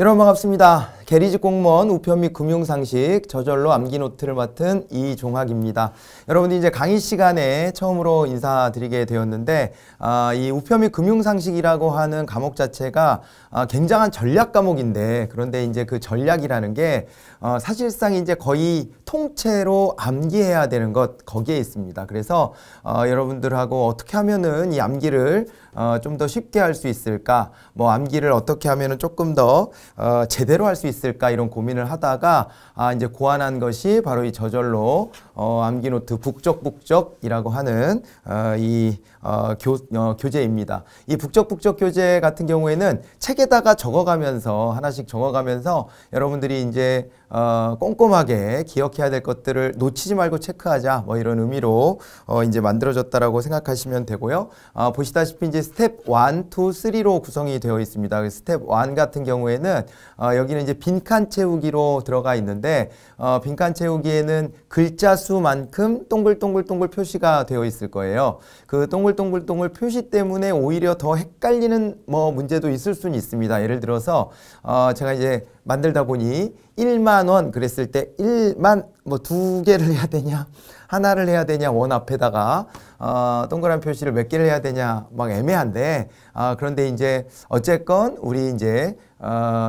여러분 반갑습니다. 게리직 공무원 우편 및 금융상식 저절로 암기노트를 맡은 이종학입니다. 여러분들 이제 강의 시간에 처음으로 인사드리게 되었는데 이 우편 및 금융상식이라고 하는 과목 자체가 굉장한 전략 과목인데, 그런데 이제 그 전략이라는 게 사실상 이제 거의 통째로 암기해야 되는 것, 거기에 있습니다. 그래서 여러분들하고 어떻게 하면은 이 암기를 좀 더 쉽게 할 수 있을까, 뭐 암기를 어떻게 하면은 조금 더 제대로 할 수 있을까, 이런 고민을 하다가 이제 고안한 것이 바로 이 저절로 암기노트 북적북적이라고 하는 교재입니다. 이 북적북적 교재 같은 경우에는 책에다가 적어가면서 하나씩 적어가면서 여러분들이 이제 꼼꼼하게 기억해야 될 것들을 놓치지 말고 체크하자, 뭐 이런 의미로 이제 만들어졌다라고 생각하시면 되고요. 보시다시피 이제 스텝 1, 2, 3로 구성이 되어 있습니다. 스텝 1 같은 경우에는 여기는 이제 빈칸 채우기로 들어가 있는데, 빈칸 채우기에는 글자 수만큼 동글동글동글 표시가 되어 있을 거예요. 그 동글동글동글 표시 때문에 오히려 더 헷갈리는 뭐 문제도 있을 수는 있습니다. 예를 들어서 제가 이제 만들다 보니 1만원 그랬을 때 1만 뭐 두 개를 해야 되냐, 하나를 해야 되냐, 원 앞에다가 동그란 표시를 몇 개를 해야 되냐, 막 애매한데, 그런데 이제 어쨌건 우리 이제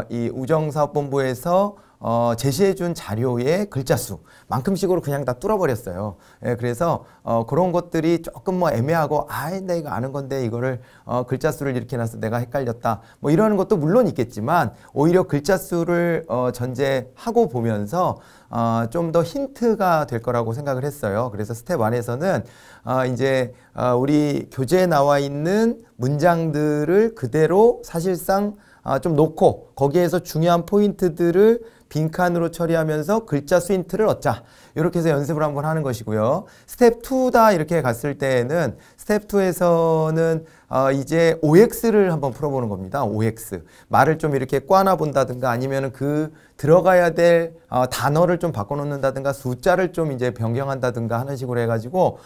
이 우정사업본부에서 제시해준 자료의 글자 수만큼씩으로 그냥 다 뚫어버렸어요. 예, 그래서 그런 것들이 조금 뭐 애매하고, 아이 내가 아는 건데 이거를 글자 수를 이렇게 해놔서 내가 헷갈렸다, 뭐 이러는 것도 물론 있겠지만, 오히려 글자 수를 전제하고 보면서 좀 더 힌트가 될 거라고 생각을 했어요. 그래서 스텝 1에서는 이제 우리 교재에 나와 있는 문장들을 그대로 사실상 좀 놓고 거기에서 중요한 포인트들을 빈칸으로 처리하면서 글자 수 힌트를 얻자, 이렇게 해서 연습을 한번 하는 것이고요. 스텝 2다 이렇게 갔을 때에는 스텝 2에서는 이제 OX를 한번 풀어보는 겁니다. OX 말을 좀 이렇게 꽈나 본다든가, 아니면 그 들어가야 될 단어를 좀 바꿔놓는다든가, 숫자를 좀 이제 변경한다든가 하는 식으로 해가지고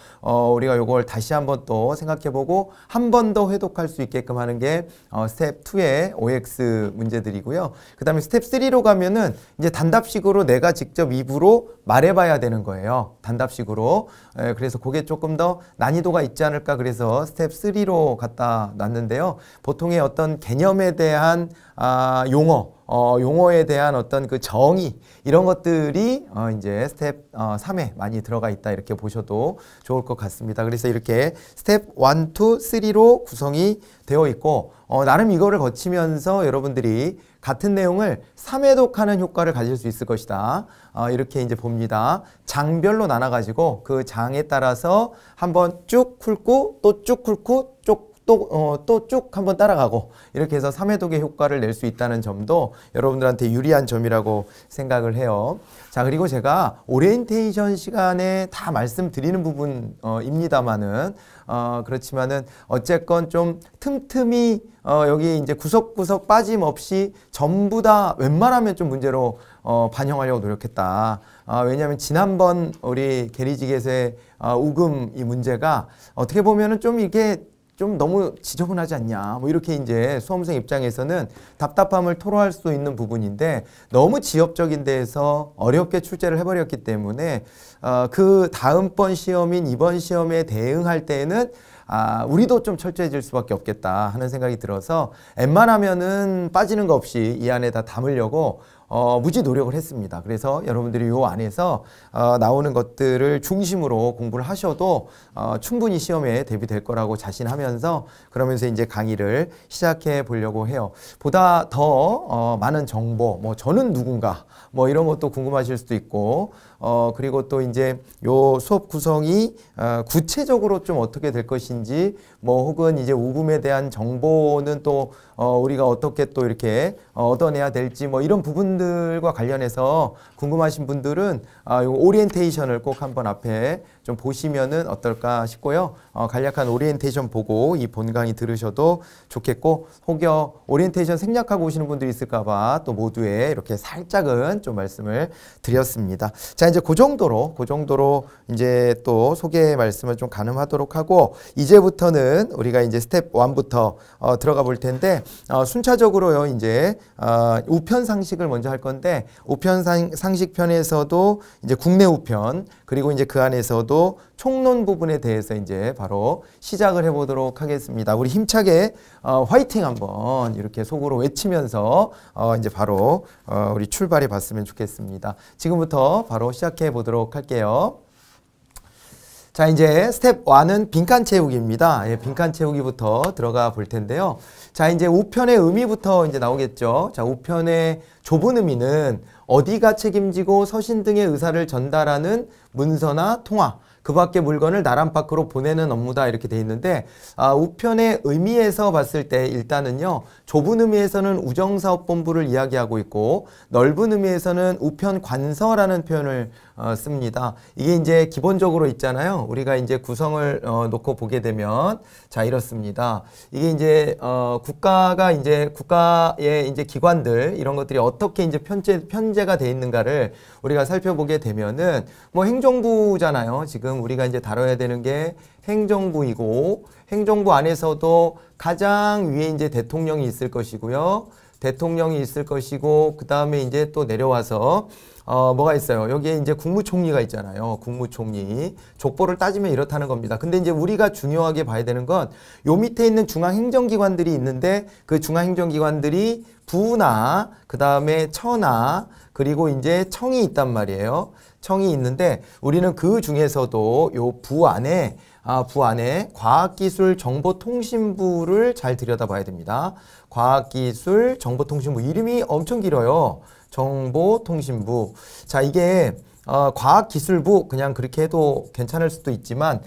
우리가 요걸 다시 한번 또 생각해보고 한 번 더 회독할 수 있게끔 하는 게 스텝 2의 OX 문제들이고요. 그 다음에 스텝 3로 가면은 이제 단답식으로 내가 직접 입으로 말해봐야 되는 거예요. 단답식으로. 그래서 그게 조금 더 난이도가 있지 않을까, 그래서 스텝 3로 갖다 놨는데요. 보통의 어떤 개념에 대한 용어에 대한 어떤 그 정의, 이런 것들이 이제 스텝 3에 많이 들어가 있다, 이렇게 보셔도 좋을 것 같습니다. 그래서 이렇게 스텝 1, 2, 3로 구성이 되어 있고, 나름 이거를 거치면서 여러분들이 같은 내용을 3회독하는 효과를 가질 수 있을 것이다, 이렇게 이제 봅니다. 장별로 나눠가지고 그 장에 따라서 한번 쭉 훑고 또 쭉 훑고 쭉 또 쭉 한번 따라가고, 이렇게 해서 3회독의 효과를 낼 수 있다는 점도 여러분들한테 유리한 점이라고 생각을 해요. 자, 그리고 제가 오리엔테이션 시간에 다 말씀드리는 부분입니다만은 그렇지만은 어쨌건 좀 틈틈이 여기 이제 구석구석 빠짐없이 전부 다 웬만하면 좀 문제로 반영하려고 노력했다. 왜냐하면 지난번 우리 게리직에서의 우금 이 문제가 어떻게 보면은 좀 이게 좀 너무 지저분하지 않냐, 뭐 이렇게 이제 수험생 입장에서는 답답함을 토로할 수 있는 부분인데, 너무 지엽적인 데에서 어렵게 출제를 해버렸기 때문에 그 다음번 시험인 이번 시험에 대응할 때에는 우리도 좀 철저해질 수밖에 없겠다 하는 생각이 들어서 웬만하면은 빠지는 거 없이 이 안에 다 담으려고 무지 노력을 했습니다. 그래서 여러분들이 요 안에서 나오는 것들을 중심으로 공부를 하셔도 충분히 시험에 대비될 거라고 자신하면서, 그러면서 이제 강의를 시작해 보려고 해요. 보다 더 많은 정보, 뭐 저는 누군가, 뭐 이런 것도 궁금하실 수도 있고, 그리고 또 이제 요 수업 구성이 구체적으로 좀 어떻게 될 것인지, 뭐 혹은 이제 우금에 대한 정보는 또 우리가 어떻게 또 이렇게 얻어내야 될지, 뭐 이런 부분들과 관련해서 궁금하신 분들은 요 오리엔테이션을 꼭 한번 앞에 좀 보시면은 어떨까 싶고요. 간략한 오리엔테이션 보고 이 본 강의 들으셔도 좋겠고, 혹여 오리엔테이션 생략하고 오시는 분들이 있을까봐 또 모두에 이렇게 살짝은 좀 말씀을 드렸습니다. 자, 이제 그 정도로 이제 또 소개 말씀을 좀 가늠하도록 하고, 이제부터는 부분은 우리가 이제 스텝 1부터 들어가 볼 텐데, 순차적으로요, 이제, 우편 상식을 먼저 할 건데, 우편 상식 편에서도 이제 국내 우편, 그리고 이제 그 안에서도 총론 부분에 대해서 이제 바로 시작을 해보도록 하겠습니다. 우리 힘차게 화이팅 한번 이렇게 속으로 외치면서 이제 바로 우리 출발해 봤으면 좋겠습니다. 지금부터 바로 시작해 보도록 할게요. 자, 이제 스텝 1은 빈칸 채우기입니다. 예, 빈칸 채우기부터 들어가 볼 텐데요. 자, 이제 우편의 의미부터 이제 나오겠죠. 자, 우편의 좁은 의미는 어디가 책임지고 서신 등의 의사를 전달하는 문서나 통화, 그 밖의 물건을 나란 밖으로 보내는 업무다, 이렇게 돼 있는데, 우편의 의미에서 봤을 때 일단은요, 좁은 의미에서는 우정사업본부를 이야기하고 있고, 넓은 의미에서는 우편관서라는 표현을 씁니다. 이게 이제 기본적으로 있잖아요. 우리가 이제 구성을 놓고 보게 되면, 자, 이렇습니다. 이게 이제 국가가 이제 국가의 이제 기관들, 이런 것들이 어떻게 이제 편제가 돼 있는가를 우리가 살펴보게 되면은, 뭐 행정부잖아요. 지금 우리가 이제 다뤄야 되는 게 행정부이고, 행정부 안에서도 가장 위에 이제 대통령이 있을 것이고요. 대통령이 있을 것이고, 그 다음에 이제 또 내려와서 뭐가 있어요? 여기에 이제 국무총리가 있잖아요. 국무총리. 족보를 따지면 이렇다는 겁니다. 근데 이제 우리가 중요하게 봐야 되는 건 요 밑에 있는 중앙행정기관들이 있는데, 그 중앙행정기관들이 부나 그 다음에 처나 그리고 이제 청이 있단 말이에요. 청이 있는데, 우리는 그 중에서도 요 부 안에 과학기술정보통신부를 잘 들여다봐야 됩니다. 과학기술정보통신부, 이름이 엄청 길어요. 정보통신부. 자, 이게 과학기술부, 그냥 그렇게 해도 괜찮을 수도 있지만,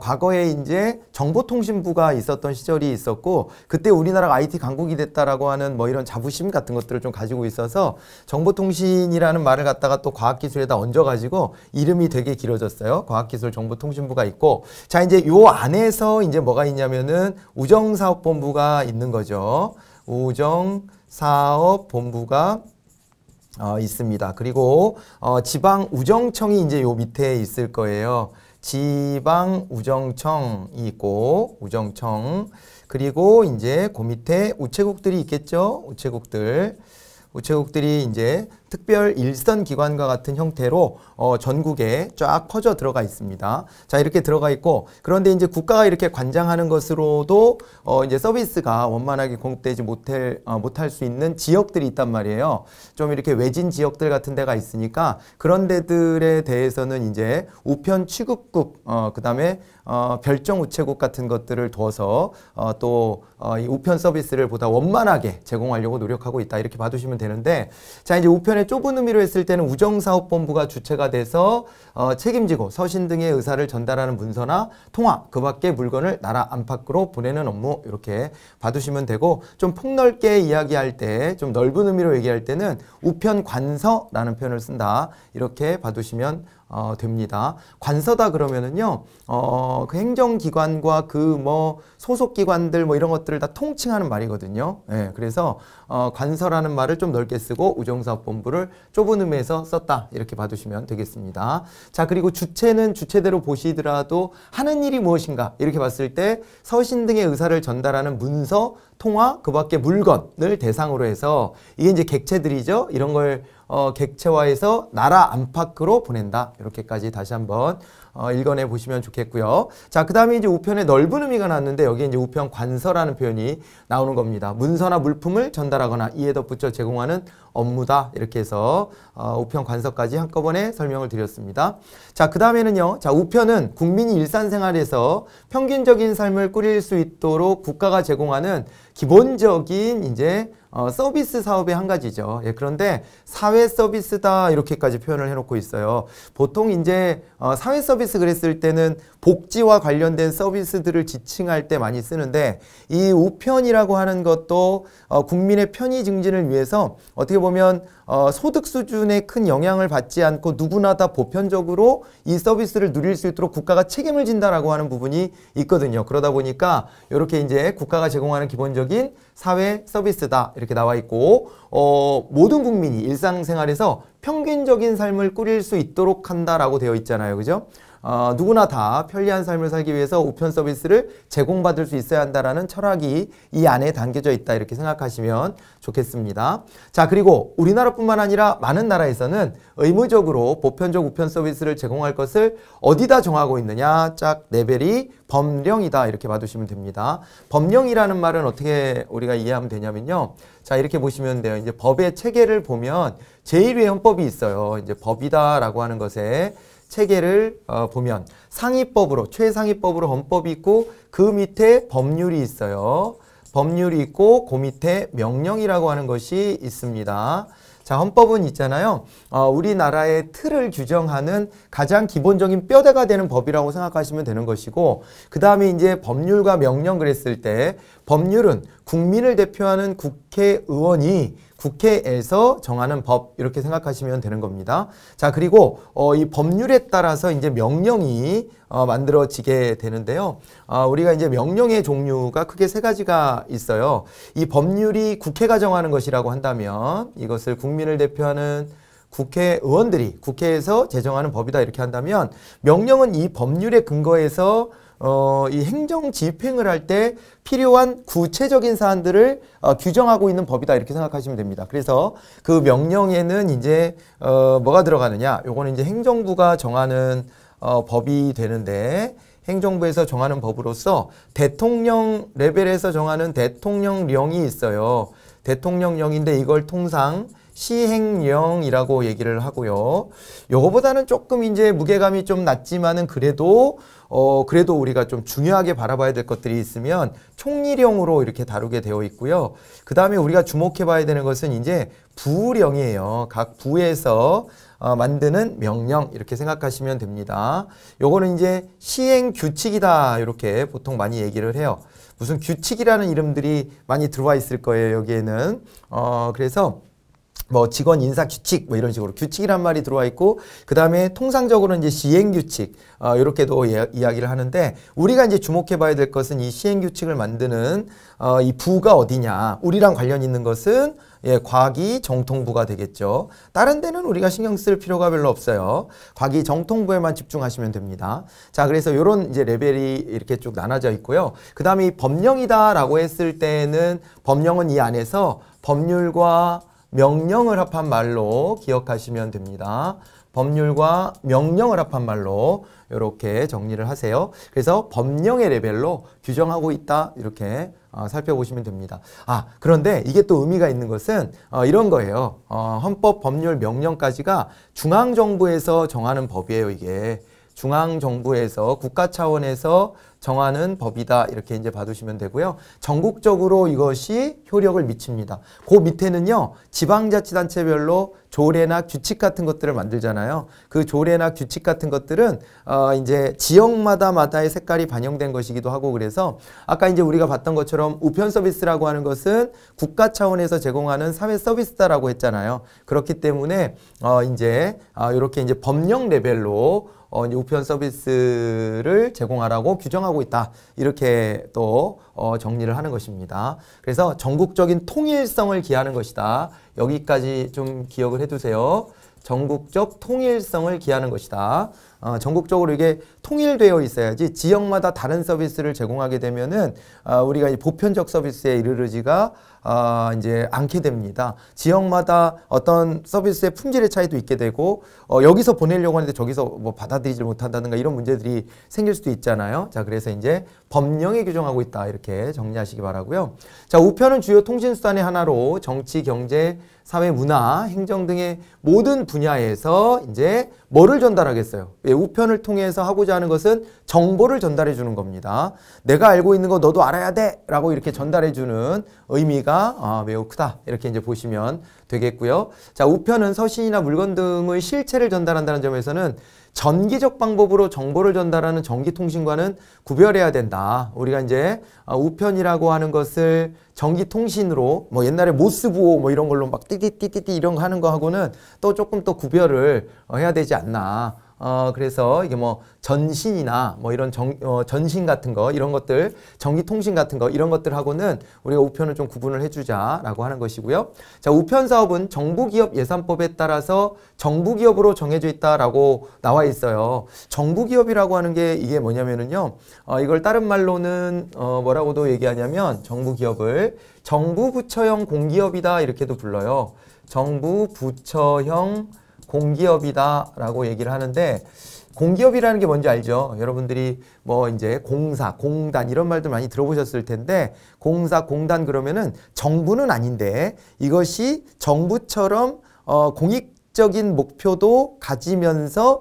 과거에 이제 정보통신부가 있었던 시절이 있었고, 그때 우리나라가 IT 강국이 됐다라고 하는 뭐 이런 자부심 같은 것들을 좀 가지고 있어서 정보통신이라는 말을 갖다가 또 과학기술에다 얹어가지고 이름이 되게 길어졌어요. 과학기술정보통신부가 있고, 자, 이제 요 안에서 이제 뭐가 있냐면은 우정사업본부가 있는 거죠. 우정사업본부가 있습니다. 그리고 지방 우정청이 이제 요 밑에 있을 거예요. 지방 우정청이 있고, 우정청, 그리고 이제 그 밑에 우체국들이 있겠죠. 우체국들이 이제 특별 일선 기관과 같은 형태로 전국에 쫙 퍼져 들어가 있습니다. 자, 이렇게 들어가 있고, 그런데 이제 국가가 이렇게 관장하는 것으로도 이제 서비스가 원만하게 공급되지 못할 수 있는 지역들이 있단 말이에요. 좀 이렇게 외진 지역들 같은 데가 있으니까 그런 데들에 대해서는 이제 우편 취급국, 그다음에 별정 우체국 같은 것들을 둬서 또 이 우편 서비스를 보다 원만하게 제공하려고 노력하고 있다, 이렇게 봐두시면 되는데, 자, 이제 우편의 좁은 의미로 했을 때는 우정사업본부가 주체가 돼서 책임지고 서신 등의 의사를 전달하는 문서나 통화, 그 밖의 물건을 나라 안팎으로 보내는 업무, 이렇게 봐두시면 되고, 좀 폭넓게 이야기할 때, 좀 넓은 의미로 얘기할 때는 우편관서라는 표현을 쓴다, 이렇게 봐두시면 됩니다. 관서다 그러면은요, 그 행정기관과 그 뭐 소속기관들 뭐 이런 것들을 다 통칭하는 말이거든요. 예, 그래서 관서라는 말을 좀 넓게 쓰고 우정사업본부를 좁은 의미에서 썼다, 이렇게 봐두시면 되겠습니다. 자, 그리고 주체는 주체대로 보시더라도 하는 일이 무엇인가, 이렇게 봤을 때 서신 등의 의사를 전달하는 문서, 통화, 그 밖의 물건을 대상으로 해서, 이게 이제 객체들이죠. 이런 걸 객체화해서 나라 안팎으로 보낸다, 이렇게까지 다시 한번 읽어내 보시면 좋겠고요. 자, 그 다음에 이제 우편의 넓은 의미가 나왔는데, 여기에 이제 우편 관서라는 표현이 나오는 겁니다. 문서나 물품을 전달하거나 이에 덧붙여 제공하는 업무다, 이렇게 해서 우편 관서까지 한꺼번에 설명을 드렸습니다. 자, 그 다음에는요, 자, 우편은 국민이 일상생활에서 평균적인 삶을 꾸릴 수 있도록 국가가 제공하는 기본적인 이제 서비스 사업의 한 가지죠. 예, 그런데 사회 서비스다, 이렇게까지 표현을 해놓고 있어요. 보통 이제 사회 서비스 그랬을 때는 복지와 관련된 서비스들을 지칭할 때 많이 쓰는데, 이 우편이라고 하는 것도 국민의 편의 증진을 위해서 어떻게 보면 소득 수준에 큰 영향을 받지 않고 누구나 다 보편적으로 이 서비스를 누릴 수 있도록 국가가 책임을 진다라고 하는 부분이 있거든요. 그러다 보니까 이렇게 이제 국가가 제공하는 기본적인 사회 서비스다, 이렇게 나와 있고, 모든 국민이 일상생활에서 평균적인 삶을 꾸릴 수 있도록 한다라고 되어 있잖아요. 그죠? 누구나 다 편리한 삶을 살기 위해서 우편 서비스를 제공받을 수 있어야 한다라는 철학이 이 안에 담겨져 있다, 이렇게 생각하시면 좋겠습니다. 자, 그리고 우리나라뿐만 아니라 많은 나라에서는 의무적으로 보편적 우편 서비스를 제공할 것을 어디다 정하고 있느냐, 짝 레벨이 법령이다, 이렇게 봐두시면 됩니다. 법령이라는 말은 어떻게 우리가 이해하면 되냐면요, 자, 이렇게 보시면 돼요. 이제 법의 체계를 보면 제1의 헌법이 있어요. 이제 법이다라고 하는 것에 체계를 보면 상위법으로, 최상위법으로 헌법이 있고 그 밑에 법률이 있어요. 법률이 있고 그 밑에 명령이라고 하는 것이 있습니다. 자, 헌법은 있잖아요. 우리나라의 틀을 규정하는 가장 기본적인 뼈대가 되는 법이라고 생각하시면 되는 것이고, 그 다음에 이제 법률과 명령 그랬을 때, 법률은 국민을 대표하는 국회의원이 국회에서 정하는 법, 이렇게 생각하시면 되는 겁니다. 자, 그리고 이 법률에 따라서 이제 명령이 만들어지게 되는데요. 우리가 이제 명령의 종류가 크게 세 가지가 있어요. 이 법률이 국회가 정하는 것이라고 한다면, 이것을 국민을 대표하는 국회의원들이 국회에서 제정하는 법이다, 이렇게 한다면, 명령은 이 법률의 근거에서 이 행정 집행을 할 때 필요한 구체적인 사안들을 규정하고 있는 법이다, 이렇게 생각하시면 됩니다. 그래서 그 명령에는 이제 뭐가 들어가느냐, 요거는 이제 행정부가 정하는 법이 되는데, 행정부에서 정하는 법으로서 대통령 레벨에서 정하는 대통령령이 있어요. 대통령령인데 이걸 통상 시행령이라고 얘기를 하고요. 요거보다는 조금 이제 무게감이 좀 낮지만은 그래도 우리가 좀 중요하게 바라봐야 될 것들이 있으면 총리령으로 이렇게 다루게 되어 있고요. 그 다음에 우리가 주목해 봐야 되는 것은 이제 부령이에요. 각 부에서 만드는 명령, 이렇게 생각하시면 됩니다. 요거는 이제 시행 규칙이다, 이렇게 보통 많이 얘기를 해요. 무슨 규칙이라는 이름들이 많이 들어와 있을 거예요, 여기에는. 그래서 뭐 직원 인사 규칙 뭐 이런 식으로 규칙이란 말이 들어와 있고, 그 다음에 통상적으로는 이제 시행 규칙 이렇게도 이야기를 하는데, 우리가 이제 주목해봐야 될 것은 이 시행 규칙을 만드는 이 부가 어디냐. 우리랑 관련 있는 것은 과기정통부가 되겠죠. 다른 데는 우리가 신경 쓸 필요가 별로 없어요. 과기정통부에만 집중하시면 됩니다. 자, 그래서 요런 이제 레벨이 이렇게 쭉 나눠져 있고요. 그 다음에 이 법령이다라고 했을 때는 법령은 이 안에서 법률과 명령을 합한 말로 기억하시면 됩니다. 법률과 명령을 합한 말로 이렇게 정리를 하세요. 그래서 법령의 레벨로 규정하고 있다, 이렇게 살펴보시면 됩니다. 아, 그런데 이게 또 의미가 있는 것은 이런 거예요. 헌법, 법률, 명령까지가 중앙정부에서 정하는 법이에요, 이게. 중앙정부에서, 국가 차원에서 정하는 법이다, 이렇게 이제 봐두시면 되고요. 전국적으로 이것이 효력을 미칩니다. 그 밑에는요, 지방자치단체별로 조례나 규칙 같은 것들을 만들잖아요. 그 조례나 규칙 같은 것들은 이제 지역마다의 색깔이 반영된 것이기도 하고, 그래서 아까 이제 우리가 봤던 것처럼 우편 서비스라고 하는 것은 국가 차원에서 제공하는 사회 서비스다라고 했잖아요. 그렇기 때문에 이제 이렇게 이제 법령 레벨로 우편 서비스를 제공하라고 규정하고 있다, 이렇게 또 정리를 하는 것입니다. 그래서 전국적인 통일성을 기하는 것이다. 여기까지 좀 기억을 해두세요. 전국적 통일성을 기하는 것이다. 전국적으로 이게 통일되어 있어야지, 지역마다 다른 서비스를 제공하게 되면은 우리가 이 보편적 서비스에 이르르지가 이제 않게 됩니다. 지역마다 어떤 서비스의 품질의 차이도 있게 되고, 여기서 보내려고 하는데 저기서 뭐 받아들이지 못한다든가 이런 문제들이 생길 수도 있잖아요. 자, 그래서 이제 법령에 규정하고 있다, 이렇게 정리하시기 바라고요. 자, 우편은 주요 통신수단의 하나로 정치, 경제, 사회, 문화, 행정 등의 모든 분야에서 이제 뭐를 전달하겠어요? 우편을 통해서 하고자 하는 것은 정보를 전달해 주는 겁니다. 내가 알고 있는 거 너도 알아야 돼! 라고 이렇게 전달해 주는 의미가 매우 크다, 이렇게 이제 보시면 되겠고요. 자, 우편은 서신이나 물건 등의 실체를 전달한다는 점에서는 전기적 방법으로 정보를 전달하는 전기통신과는 구별해야 된다. 우리가 이제 우편이라고 하는 것을 전기통신으로, 뭐 옛날에 모스부호 뭐 이런 걸로 막 띠띠띠띠 이런 거 하는 거하고는 또 조금 또 구별을 해야 되지 않나. 그래서 이게 뭐 전신이나 뭐 이런 전신 같은 거 이런 것들, 전기통신 같은 거 이런 것들하고는 우리가 우편을 좀 구분을 해주자라고 하는 것이고요. 자, 우편사업은 정부기업예산법에 따라서 정부기업으로 정해져 있다라고 나와 있어요. 정부기업이라고 하는 게 이게 뭐냐면은요, 이걸 다른 말로는 뭐라고도 얘기하냐면 정부기업을 정부부처형 공기업이다 이렇게도 불러요. 정부부처형 공기업이다 라고 얘기를 하는데, 공기업이라는 게 뭔지 알죠? 여러분들이 뭐 이제 공사, 공단 이런 말들 많이 들어보셨을 텐데, 공사, 공단 그러면은 정부는 아닌데 이것이 정부처럼 공익적인 목표도 가지면서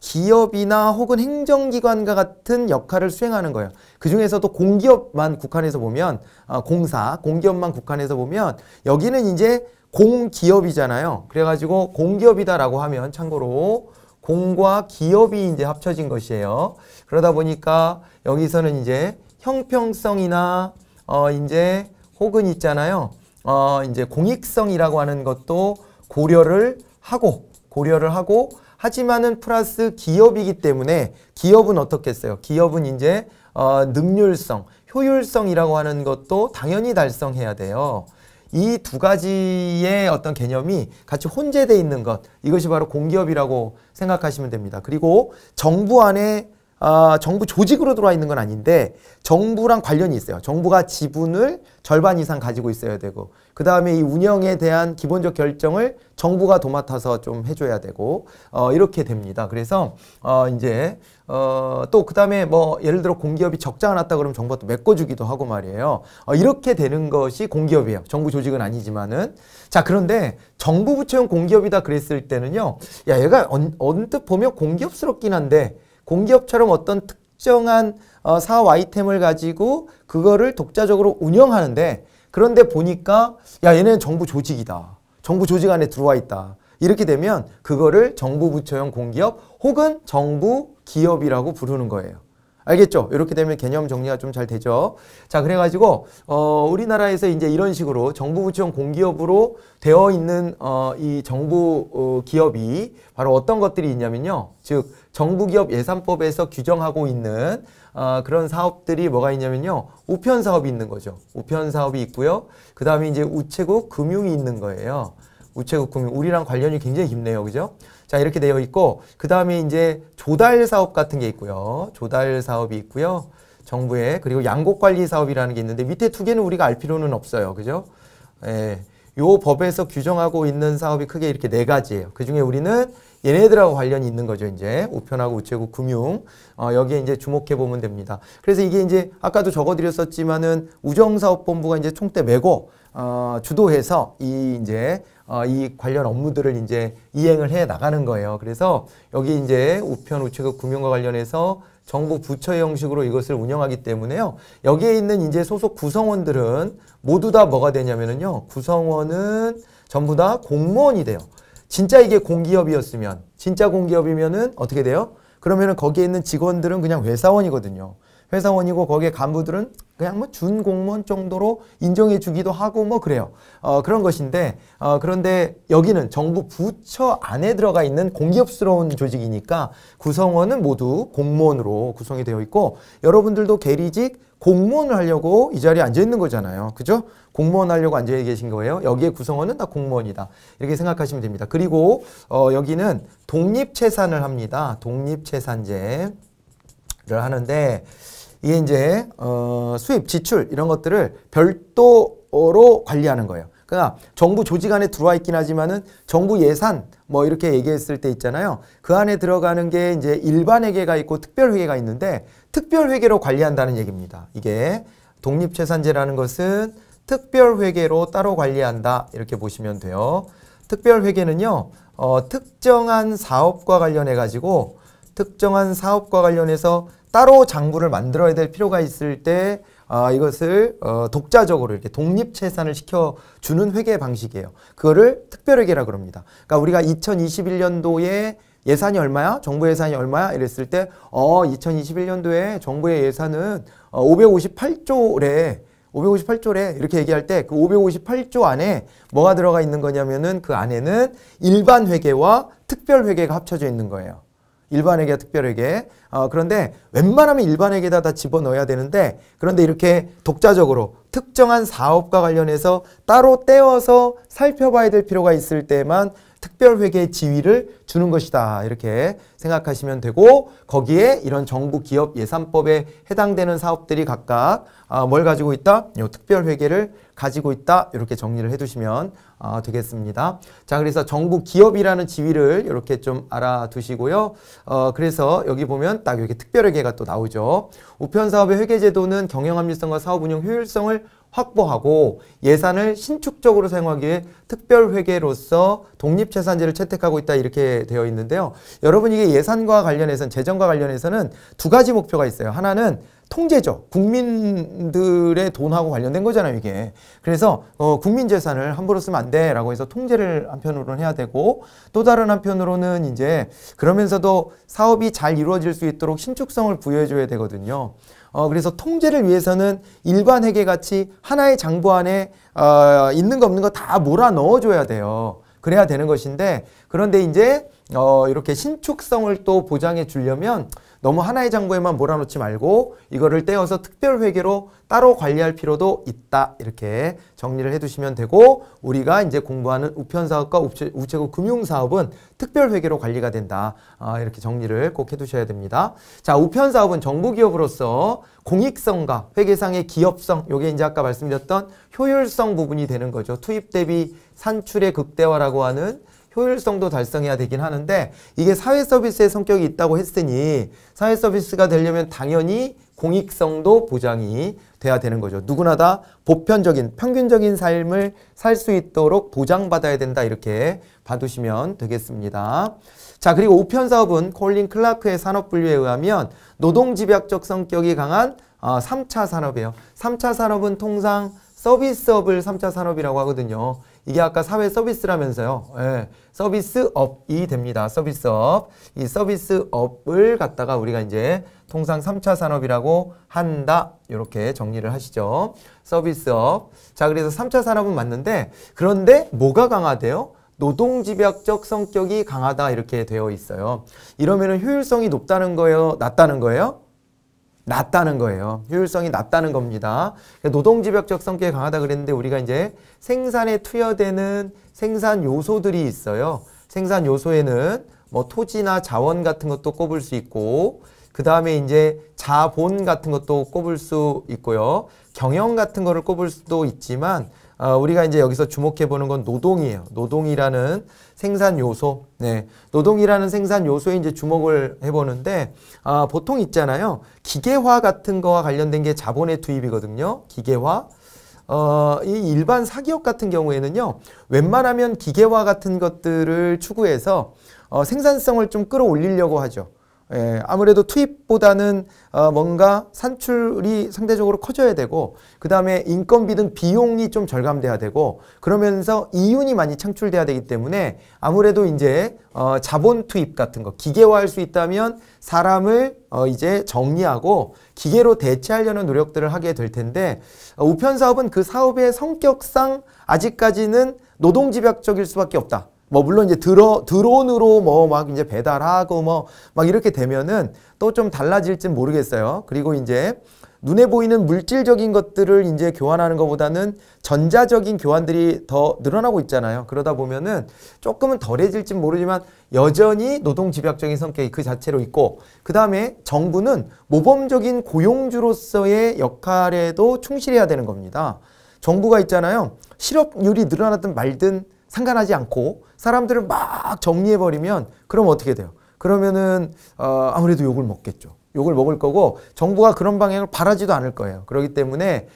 기업이나 혹은 행정기관과 같은 역할을 수행하는 거예요. 그 중에서도 공기업만 국한해서 보면, 공사, 공기업만 국한해서 보면 여기는 이제 공기업이잖아요. 그래가지고 공기업이다라고 하면 참고로 공과 기업이 이제 합쳐진 것이에요. 그러다 보니까 여기서는 이제 형평성이나 이제 혹은 있잖아요. 이제 공익성이라고 하는 것도 고려를 하고 하지만은 플러스 기업이기 때문에 기업은 어떻겠어요? 기업은 이제 능률성, 효율성이라고 하는 것도 당연히 달성해야 돼요. 이 두 가지의 어떤 개념이 같이 혼재되어 있는 것, 이것이 바로 공기업이라고 생각하시면 됩니다. 그리고 정부 안에 정부 조직으로 들어와 있는 건 아닌데 정부랑 관련이 있어요. 정부가 지분을 절반 이상 가지고 있어야 되고, 그 다음에 이 운영에 대한 기본적 결정을 정부가 도맡아서 좀 해줘야 되고, 이렇게 됩니다. 그래서 이제 또 그 다음에 뭐 예를 들어 공기업이 적자가 났다 그러면 정부가 또 메꿔주기도 하고 말이에요. 이렇게 되는 것이 공기업이에요. 정부 조직은 아니지만은. 자, 그런데 정부 부처형 공기업이다 그랬을 때는요, 야, 얘가 언뜻 보면 공기업스럽긴 한데 공기업처럼 어떤 특정한 사업 아이템을 가지고 그거를 독자적으로 운영하는데, 그런데 보니까 야, 얘네는 정부 조직이다, 정부 조직 안에 들어와 있다, 이렇게 되면 그거를 정부 부처형 공기업 혹은 정부 기업이라고 부르는 거예요. 알겠죠? 이렇게 되면 개념 정리가 좀 잘 되죠. 자, 그래가지고 우리나라에서 이제 이런 식으로 정부 부처형 공기업으로 되어 있는 이 정부 기업이 바로 어떤 것들이 있냐면요, 즉 정부기업 예산법에서 규정하고 있는 그런 사업들이 뭐가 있냐면요, 우편사업이 있는 거죠. 우편사업이 있고요, 그 다음에 이제 우체국 금융이 있는 거예요. 우체국 금융, 우리랑 관련이 굉장히 깊네요, 그죠? 자, 이렇게 되어 있고, 그 다음에 이제 조달 사업 같은 게 있고요, 조달 사업이 있고요, 정부의, 그리고 양곡 관리 사업이라는 게 있는데 밑에 두 개는 우리가 알 필요는 없어요, 그죠? 예, 요 법에서 규정하고 있는 사업이 크게 이렇게 네 가지예요. 그 중에 우리는 얘네들하고 관련이 있는 거죠. 이제 우편하고 우체국 금융, 여기에 이제 주목해 보면 됩니다. 그래서 이게 이제 아까도 적어드렸었지만은 우정사업본부가 이제 총대 메고 주도해서 이 이제 이 관련 업무들을 이제 이행을 해 나가는 거예요. 그래서 여기 이제 우편, 우체국 금융과 관련해서 정부 부처의 형식으로 이것을 운영하기 때문에요, 여기에 있는 이제 소속 구성원들은 모두 다 뭐가 되냐면은요, 구성원은 전부 다 공무원이 돼요. 진짜 이게 공기업이었으면, 진짜 공기업이면은 어떻게 돼요? 그러면은 거기에 있는 직원들은 그냥 회사원이거든요. 회사원이고 거기에 간부들은 그냥 뭐 준공무원 정도로 인정해 주기도 하고 뭐 그래요. 그런 것인데, 그런데 여기는 정부 부처 안에 들어가 있는 공기업스러운 조직이니까 구성원은 모두 공무원으로 구성이 되어 있고, 여러분들도 계리직 공무원을 하려고 이 자리에 앉아 있는 거잖아요. 그죠? 공무원 하려고 앉아 계신 거예요. 여기에 구성원은 다 공무원이다, 이렇게 생각하시면 됩니다. 그리고 여기는 독립채산을 합니다. 독립채산제를 하는데 이게 이제 수입, 지출 이런 것들을 별도로 관리하는 거예요. 그러니까 정부 조직 안에 들어와 있긴 하지만은 정부 예산 뭐 이렇게 얘기했을 때 있잖아요. 그 안에 들어가는 게 이제 일반 회계가 있고 특별 회계가 있는데, 특별 회계로 관리한다는 얘기입니다. 이게 독립채산제라는 것은 특별 회계로 따로 관리한다, 이렇게 보시면 돼요. 특별 회계는요, 특정한 사업과 관련해 가지고, 특정한 사업과 관련해서 따로 장부를 만들어야 될 필요가 있을 때 이것을 독자적으로 이렇게 독립채산을 시켜주는 회계 방식이에요. 그거를 특별회계라 그럽니다. 그러니까 우리가 2021년도에 예산이 얼마야? 정부 예산이 얼마야? 이랬을 때 2021년도에 정부의 예산은 558조래. 558조래. 이렇게 얘기할 때 그 558조 안에 뭐가 들어가 있는 거냐면은 그 안에는 일반 회계와 특별 회계가 합쳐져 있는 거예요. 일반회계와 특별회계. 그런데 웬만하면 일반회계에다 다 집어넣어야 되는데, 그런데 이렇게 독자적으로 특정한 사업과 관련해서 따로 떼어서 살펴봐야 될 필요가 있을 때만 특별회계의 지위를 주는 것이다, 이렇게 생각하시면 되고, 거기에 이런 정부기업예산법에 해당되는 사업들이 각각 뭘 가지고 있다? 요 특별회계를 가지고 있다, 이렇게 정리를 해두시면 되겠습니다. 자, 그래서 정부기업이라는 지위를 이렇게 좀 알아두시고요. 그래서 여기 보면 딱 이렇게 특별회계가 또 나오죠. 우편사업의 회계제도는 경영합리성과 사업운영 효율성을 확보하고 예산을 신축적으로 사용하기 위해 특별회계로서 독립재산제를 채택하고 있다, 이렇게 되어 있는데요. 여러분, 이게 예산과 관련해서는, 재정과 관련해서는 두 가지 목표가 있어요. 하나는 통제죠. 국민들의 돈하고 관련된 거잖아요, 이게. 그래서 국민 재산을 함부로 쓰면 안 돼 라고 해서 통제를 한편으로는 해야 되고, 또 다른 한편으로는 이제 그러면서도 사업이 잘 이루어질 수 있도록 신축성을 부여해줘야 되거든요. 그래서 통제를 위해서는 일반회계같이 하나의 장부 안에 있는 거 없는 거 다 몰아 넣어줘야 돼요. 그래야 되는 것인데, 그런데 이제 이렇게 신축성을 또 보장해 주려면 너무 하나의 장부에만 몰아놓지 말고 이거를 떼어서 특별회계로 따로 관리할 필요도 있다, 이렇게 정리를 해두시면 되고, 우리가 이제 공부하는 우편사업과 우체국 금융사업은 특별회계로 관리가 된다, 이렇게 정리를 꼭 해두셔야 됩니다. 자, 우편사업은 정부기업으로서 공익성과 회계상의 기업성, 요게 이제 아까 말씀드렸던 효율성 부분이 되는 거죠. 투입 대비 산출의 극대화라고 하는 효율성도 달성해야 되긴 하는데, 이게 사회서비스의 성격이 있다고 했으니 사회서비스가 되려면 당연히 공익성도 보장이 돼야 되는 거죠. 누구나 다 보편적인 평균적인 삶을 살 수 있도록 보장받아야 된다, 이렇게 봐두시면 되겠습니다. 자, 그리고 우편사업은 콜린 클라크의 산업분류에 의하면 노동집약적 성격이 강한 3차 산업이에요. 3차 산업은 통상 서비스업을 3차 산업이라고 하거든요. 이게 아까 사회 서비스라면서요. 예, 서비스업이 됩니다. 서비스업. 이 서비스업을 갖다가 우리가 이제 통상 3차 산업이라고 한다, 이렇게 정리를 하시죠. 서비스업. 자, 그래서 3차 산업은 맞는데, 그런데 뭐가 강하대요? 노동집약적 성격이 강하다, 이렇게 되어 있어요. 이러면은 효율성이 높다는 거예요? 낮다는 거예요? 낮다는 거예요. 효율성이 낮다는 겁니다. 노동집약적 성격이 강하다 그랬는데, 우리가 이제 생산에 투여되는 생산 요소들이 있어요. 생산 요소에는 뭐 토지나 자원 같은 것도 꼽을 수 있고, 그 다음에 이제 자본 같은 것도 꼽을 수 있고요. 경영 같은 거를 꼽을 수도 있지만, 우리가 이제 여기서 주목해 보는 건 노동이에요. 노동이라는 생산 요소. 네. 노동이라는 생산 요소에 이제 주목을 해 보는데, 보통 있잖아요. 기계화 같은 거와 관련된 게 자본의 투입이거든요. 기계화. 이 일반 사기업 같은 경우에는요, 웬만하면 기계화 같은 것들을 추구해서 생산성을 좀 끌어올리려고 하죠. 예, 아무래도 투입보다는 뭔가 산출이 상대적으로 커져야 되고, 그 다음에 인건비 등 비용이 좀 절감돼야 되고, 그러면서 이윤이 많이 창출돼야 되기 때문에 아무래도 이제 자본 투입 같은 거, 기계화할 수 있다면 사람을 이제 정리하고 기계로 대체하려는 노력들을 하게 될 텐데, 우편사업은 그 사업의 성격상 아직까지는 노동집약적일 수밖에 없다. 뭐 물론 이제 드론으로 뭐 막 이제 배달하고 뭐 막 이렇게 되면은 또 좀 달라질진 모르겠어요. 그리고 이제 눈에 보이는 물질적인 것들을 이제 교환하는 것보다는 전자적인 교환들이 더 늘어나고 있잖아요. 그러다 보면은 조금은 덜해질진 모르지만 여전히 노동집약적인 성격이 그 자체로 있고, 그 다음에 정부는 모범적인 고용주로서의 역할에도 충실해야 되는 겁니다. 정부가 있잖아요. 실업률이 늘어났든 말든 상관하지 않고 사람들을 막 정리해버리면 그럼 어떻게 돼요? 그러면은 아무래도 욕을 먹겠죠. 욕을 먹을 거고, 정부가 그런 방향을 바라지도 않을 거예요. 그렇기 때문에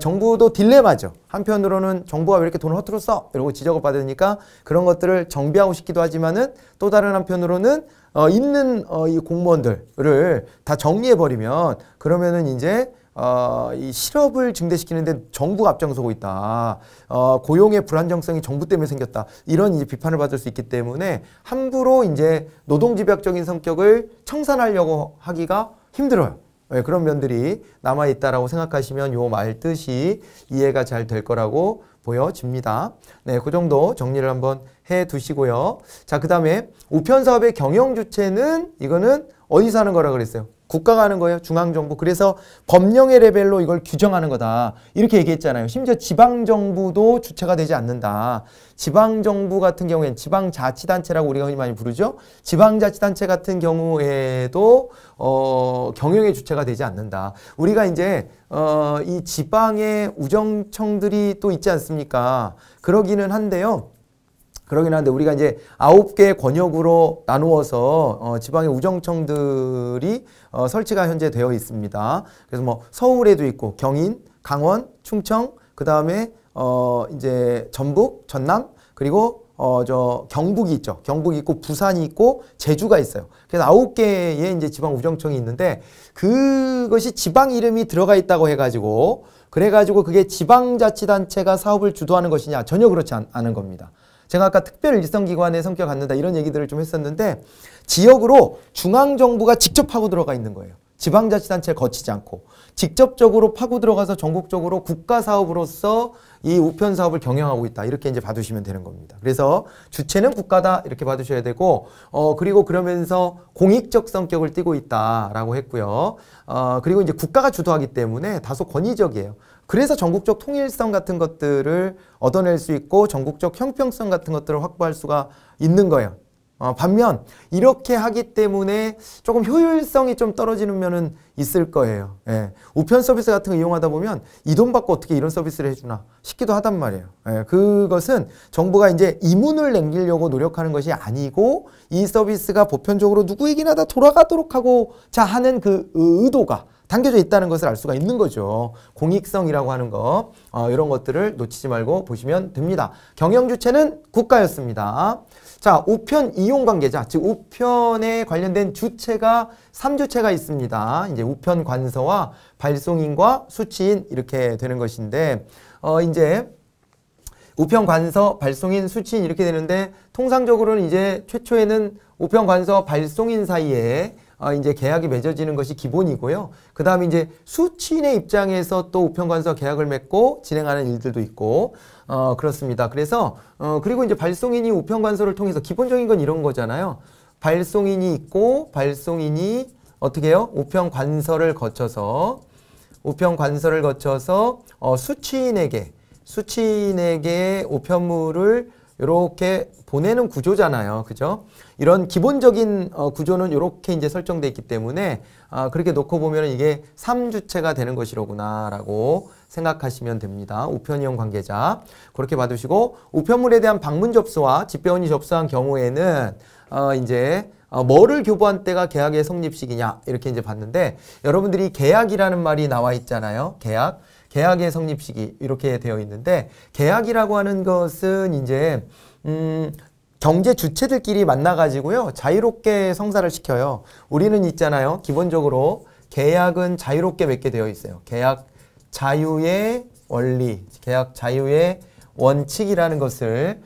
정부도 딜레마죠. 한편으로는 정부가 왜 이렇게 돈을 허투루 써? 이러고 지적을 받으니까 그런 것들을 정비하고 싶기도 하지만은, 또 다른 한편으로는 있는 이 공무원들을 다 정리해버리면 그러면은 이제 이 실업을 증대시키는데 정부가 앞장서고 있다. 고용의 불안정성이 정부 때문에 생겼다. 이런 이제 비판을 받을 수 있기 때문에 함부로 이제 노동집약적인 성격을 청산하려고 하기가 힘들어요. 네, 그런 면들이 남아있다라고 생각하시면 요 말 뜻이 이해가 잘 될 거라고 보여집니다. 네, 그 정도 정리를 한번 해 두시고요. 자, 그 다음에 우편사업의 경영 주체는 이거는 어디서 하는 거라 그랬어요? 국가가 하는 거예요. 중앙정부. 그래서 법령의 레벨로 이걸 규정하는 거다. 이렇게 얘기했잖아요. 심지어 지방정부도 주체가 되지 않는다. 지방정부 같은 경우에는 지방자치단체라고 우리가 흔히 많이 부르죠. 지방자치단체 같은 경우에도 경영의 주체가 되지 않는다. 우리가 이제 이 지방의 우정청들이 또 있지 않습니까? 그러긴 한데 우리가 이제 9개의 권역으로 나누어서 지방의 우정청들이 설치가 현재 되어 있습니다. 그래서 뭐 서울에도 있고 경인, 강원, 충청, 그 다음에 이제 전북, 전남, 그리고 경북이 있죠. 경북이 있고 부산이 있고 제주가 있어요. 그래서 9개의 이제 지방 우정청이 있는데 그것이 지방 이름이 들어가 있다고 해가지고 그게 지방자치단체가 사업을 주도하는 것이냐? 전혀 그렇지 않은 겁니다. 제가 아까 특별일성기관의 성격을 갖는다 이런 얘기들을 좀 했었는데 지역으로 중앙정부가 직접 파고 들어가 있는 거예요. 지방자치단체를 거치지 않고 직접적으로 파고 들어가서 전국적으로 국가사업으로서 이 우편사업을 경영하고 있다. 이렇게 이제 봐두시면 되는 겁니다. 그래서 주체는 국가다 이렇게 봐두셔야 되고 그리고 그러면서 공익적 성격을 띠고 있다라고 했고요. 그리고 이제 국가가 주도하기 때문에 다소 권위적이에요. 그래서 전국적 통일성 같은 것들을 얻어낼 수 있고 전국적 형평성 같은 것들을 확보할 수가 있는 거예요. 반면 이렇게 하기 때문에 조금 효율성이 좀 떨어지는 면은 있을 거예요. 예. 우편 서비스 같은 거 이용하다 보면 이 돈 받고 어떻게 이런 서비스를 해주나 싶기도 하단 말이에요. 예. 그것은 정부가 이제 이문을 남기려고 노력하는 것이 아니고 이 서비스가 보편적으로 누구에게나 다 돌아가도록 하고자 하는 그 의도가 당겨져 있다는 것을 알 수가 있는 거죠. 공익성이라고 하는 거 이런 것들을 놓치지 말고 보시면 됩니다. 경영 주체는 국가였습니다. 자, 우편 이용 관계자, 즉 우편에 관련된 주체가 3주체가 있습니다. 이제 우편 관서와 발송인과 수취인 이렇게 되는 것인데 이제 우편 관서, 발송인, 수취인 이렇게 되는데 통상적으로는 이제 최초에는 우편 관서, 발송인 사이에 이제 계약이 맺어지는 것이 기본이고요. 그 다음에 이제 수취인의 입장에서 또 우편관서 계약을 맺고 진행하는 일들도 있고, 그렇습니다. 그래서, 그리고 이제 발송인이 우편관서를 통해서 기본적인 건 이런 거잖아요. 발송인이 있고, 발송인이 어떻게 해요? 우편관서를 거쳐서, 수취인에게 우편물을 이렇게 보내는 구조잖아요. 그죠? 이런 기본적인 구조는 이렇게 이제 설정되어 있기 때문에 그렇게 놓고 보면 이게 3주체가 되는 것이로구나라고 생각하시면 됩니다. 우편 이용 관계자. 그렇게 봐두시고 우편물에 대한 방문 접수와 집배원이 접수한 경우에는 이제 뭐를 교부한 때가 계약의 성립식이냐 이렇게 이제 봤는데 여러분들이 계약이라는 말이 나와 있잖아요. 계약의 성립식이 이렇게 되어 있는데 계약이라고 하는 것은 이제 경제 주체들끼리 만나가지고요 자유롭게 성사를 시켜요. 우리는 있잖아요. 기본적으로 계약은 자유롭게 맺게 되어 있어요. 계약 자유의 원리, 계약 자유의 원칙이라는 것을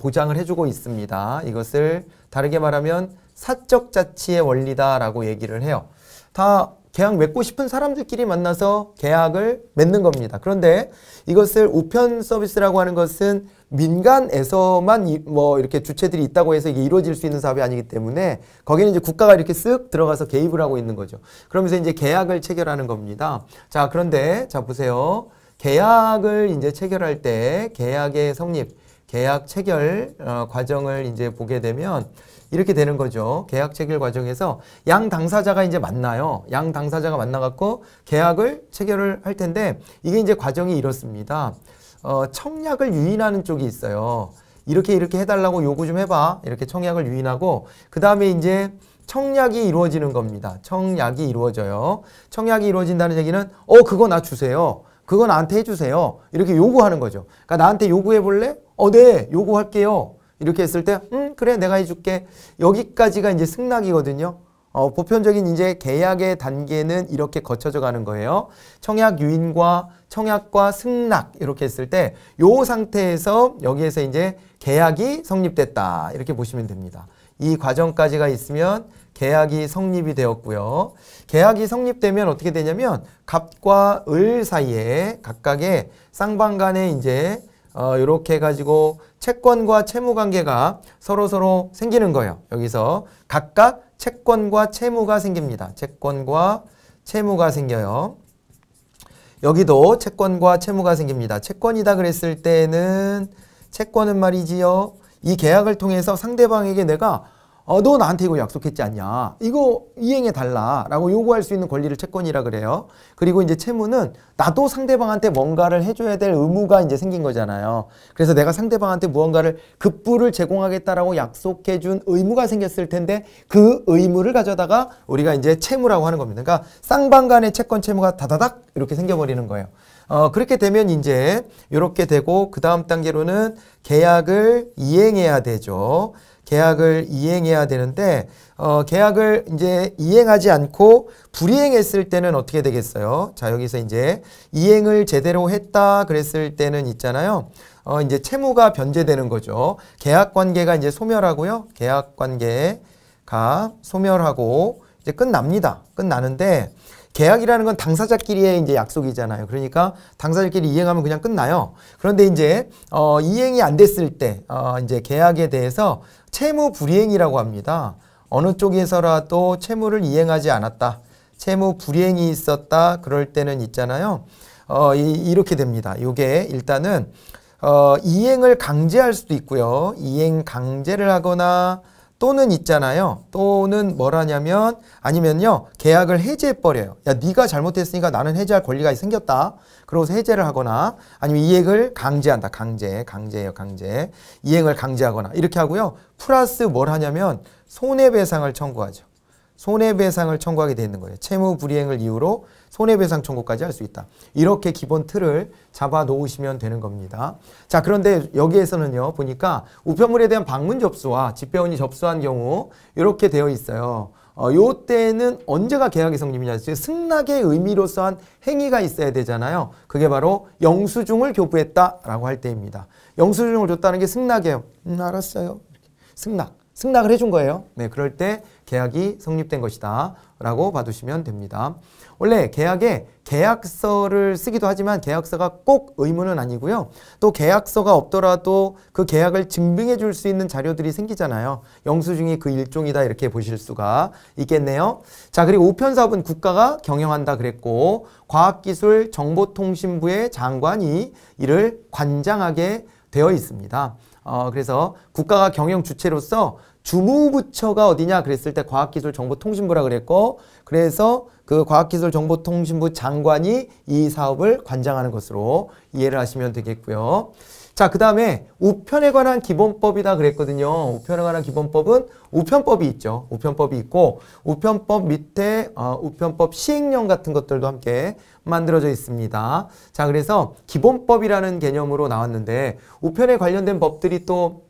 보장을 해주고 있습니다. 이것을 다르게 말하면 사적 자치의 원리다라고 얘기를 해요. 다 계약 맺고 싶은 사람들끼리 만나서 계약을 맺는 겁니다. 그런데 이것을 우편 서비스라고 하는 것은 민간에서만 뭐 이렇게 주체들이 있다고 해서 이게 이루어질 수 있는 사업이 아니기 때문에 거기는 이제 국가가 이렇게 쓱 들어가서 개입을 하고 있는 거죠. 그러면서 이제 계약을 체결하는 겁니다. 자, 그런데 자 보세요. 계약을 이제 체결할 때 계약의 성립, 계약 체결 과정을 이제 보게 되면 이렇게 되는 거죠. 계약 체결 과정에서 양 당사자가 이제 만나요. 양 당사자가 만나갖고 계약을 체결을 할 텐데 이게 이제 과정이 이렇습니다. 청약을 유인하는 쪽이 있어요. 이렇게 해달라고 요구 좀 해봐. 이렇게 청약을 유인하고 그 다음에 이제 청약이 이루어지는 겁니다. 청약이 이루어져요. 청약이 이루어진다는 얘기는 그거 나 주세요. 그거 나한테 해주세요. 이렇게 요구하는 거죠. 그러니까 나한테 요구해볼래? 네. 요구할게요. 이렇게 했을 때 그래 내가 해줄게. 여기까지가 이제 승낙이거든요. 보편적인 이제 계약의 단계는 이렇게 거쳐져 가는 거예요. 청약 유인과 청약과 승낙 이렇게 했을 때 요 상태에서 여기에서 이제 계약이 성립됐다 이렇게 보시면 됩니다. 이 과정까지가 있으면 계약이 성립이 되었고요. 계약이 성립되면 어떻게 되냐면 갑과 을 사이에 각각의 쌍방 간에 이제 이렇게 해가지고 채권과 채무관계가 서로서로 생기는 거예요. 여기서 각각 채권과 채무가 생깁니다. 채권과 채무가 생겨요. 여기도 채권과 채무가 생깁니다. 채권이다 그랬을 때는 채권은 말이지요. 이 계약을 통해서 상대방에게 내가 너 나한테 이거 약속했지 않냐, 이거 이행해달라 라고 요구할 수 있는 권리를 채권이라 그래요. 그리고 이제 채무는 나도 상대방한테 뭔가를 해줘야 될 의무가 이제 생긴 거잖아요. 그래서 내가 상대방한테 무언가를 급부를 제공하겠다라고 약속해준 의무가 생겼을 텐데, 그 의무를 가져다가 우리가 이제 채무라고 하는 겁니다. 그러니까 쌍방 간의 채권 채무가 다다닥 이렇게 생겨버리는 거예요. 그렇게 되면 이제 이렇게 되고, 그 다음 단계로는 계약을 이행해야 되죠. 계약을 이행해야 되는데, 계약을 이제 이행하지 않고 불이행했을 때는 어떻게 되겠어요? 자, 여기서 이제 이행을 제대로 했다 그랬을 때는 있잖아요. 이제 채무가 변제되는 거죠. 계약 관계가 이제 소멸하고요. 계약 관계가 소멸하고 이제 끝납니다. 끝나는데, 계약이라는 건 당사자끼리의 이제 약속이잖아요. 그러니까 당사자끼리 이행하면 그냥 끝나요. 그런데 이제 이행이 안 됐을 때 이제 계약에 대해서 채무 불이행이라고 합니다. 어느 쪽에서라도 채무를 이행하지 않았다, 채무 불이행이 있었다 그럴 때는 있잖아요. 이렇게 됩니다. 요게 일단은 이행을 강제할 수도 있고요. 이행 강제를 하거나 또는 있잖아요. 또는 뭘 하냐면, 아니면요, 계약을 해제해버려요. 야, 네가 잘못했으니까 나는 해제할 권리가 생겼다. 그러고서 해제를 하거나, 아니면 이행을 강제한다. 강제예요. 강제. 이행을 강제하거나 이렇게 하고요. 플러스 뭘 하냐면 손해배상을 청구하죠. 손해배상을 청구하게 되는 거예요. 채무 불이행을 이유로 손해배상 청구까지 할 수 있다. 이렇게 기본 틀을 잡아 놓으시면 되는 겁니다. 자, 그런데 여기에서는요, 보니까 우편물에 대한 방문 접수와 집배원이 접수한 경우 이렇게 되어 있어요. 요때는 언제가 계약의 성립이냐, 즉 승낙의 의미로서 한 행위가 있어야 되잖아요. 그게 바로 영수증을 교부했다라고 할 때입니다. 영수증을 줬다는 게 승낙이에요. 알았어요. 승낙을 해준 거예요. 네, 그럴 때 계약이 성립된 것이다 라고 봐두시면 됩니다. 원래 계약에 계약서를 쓰기도 하지만 계약서가 꼭 의무는 아니고요. 또 계약서가 없더라도 그 계약을 증빙해 줄 수 있는 자료들이 생기잖아요. 영수증이 그 일종이다 이렇게 보실 수가 있겠네요. 자, 그리고 우편사업은 국가가 경영한다 그랬고, 과학기술정보통신부의 장관이 이를 관장하게 되어 있습니다. 그래서 국가가 경영 주체로서 주무부처가 어디냐 그랬을 때 과학기술정보통신부라 그랬고, 그래서 그 과학기술정보통신부 장관이 이 사업을 관장하는 것으로 이해를 하시면 되겠고요. 자, 그 다음에 우편에 관한 기본법이다 그랬거든요. 우편에 관한 기본법은 우편법이 있죠. 우편법이 있고, 우편법 밑에 우편법 시행령 같은 것들도 함께 만들어져 있습니다. 자, 그래서 기본법이라는 개념으로 나왔는데, 우편에 관련된 법들이 또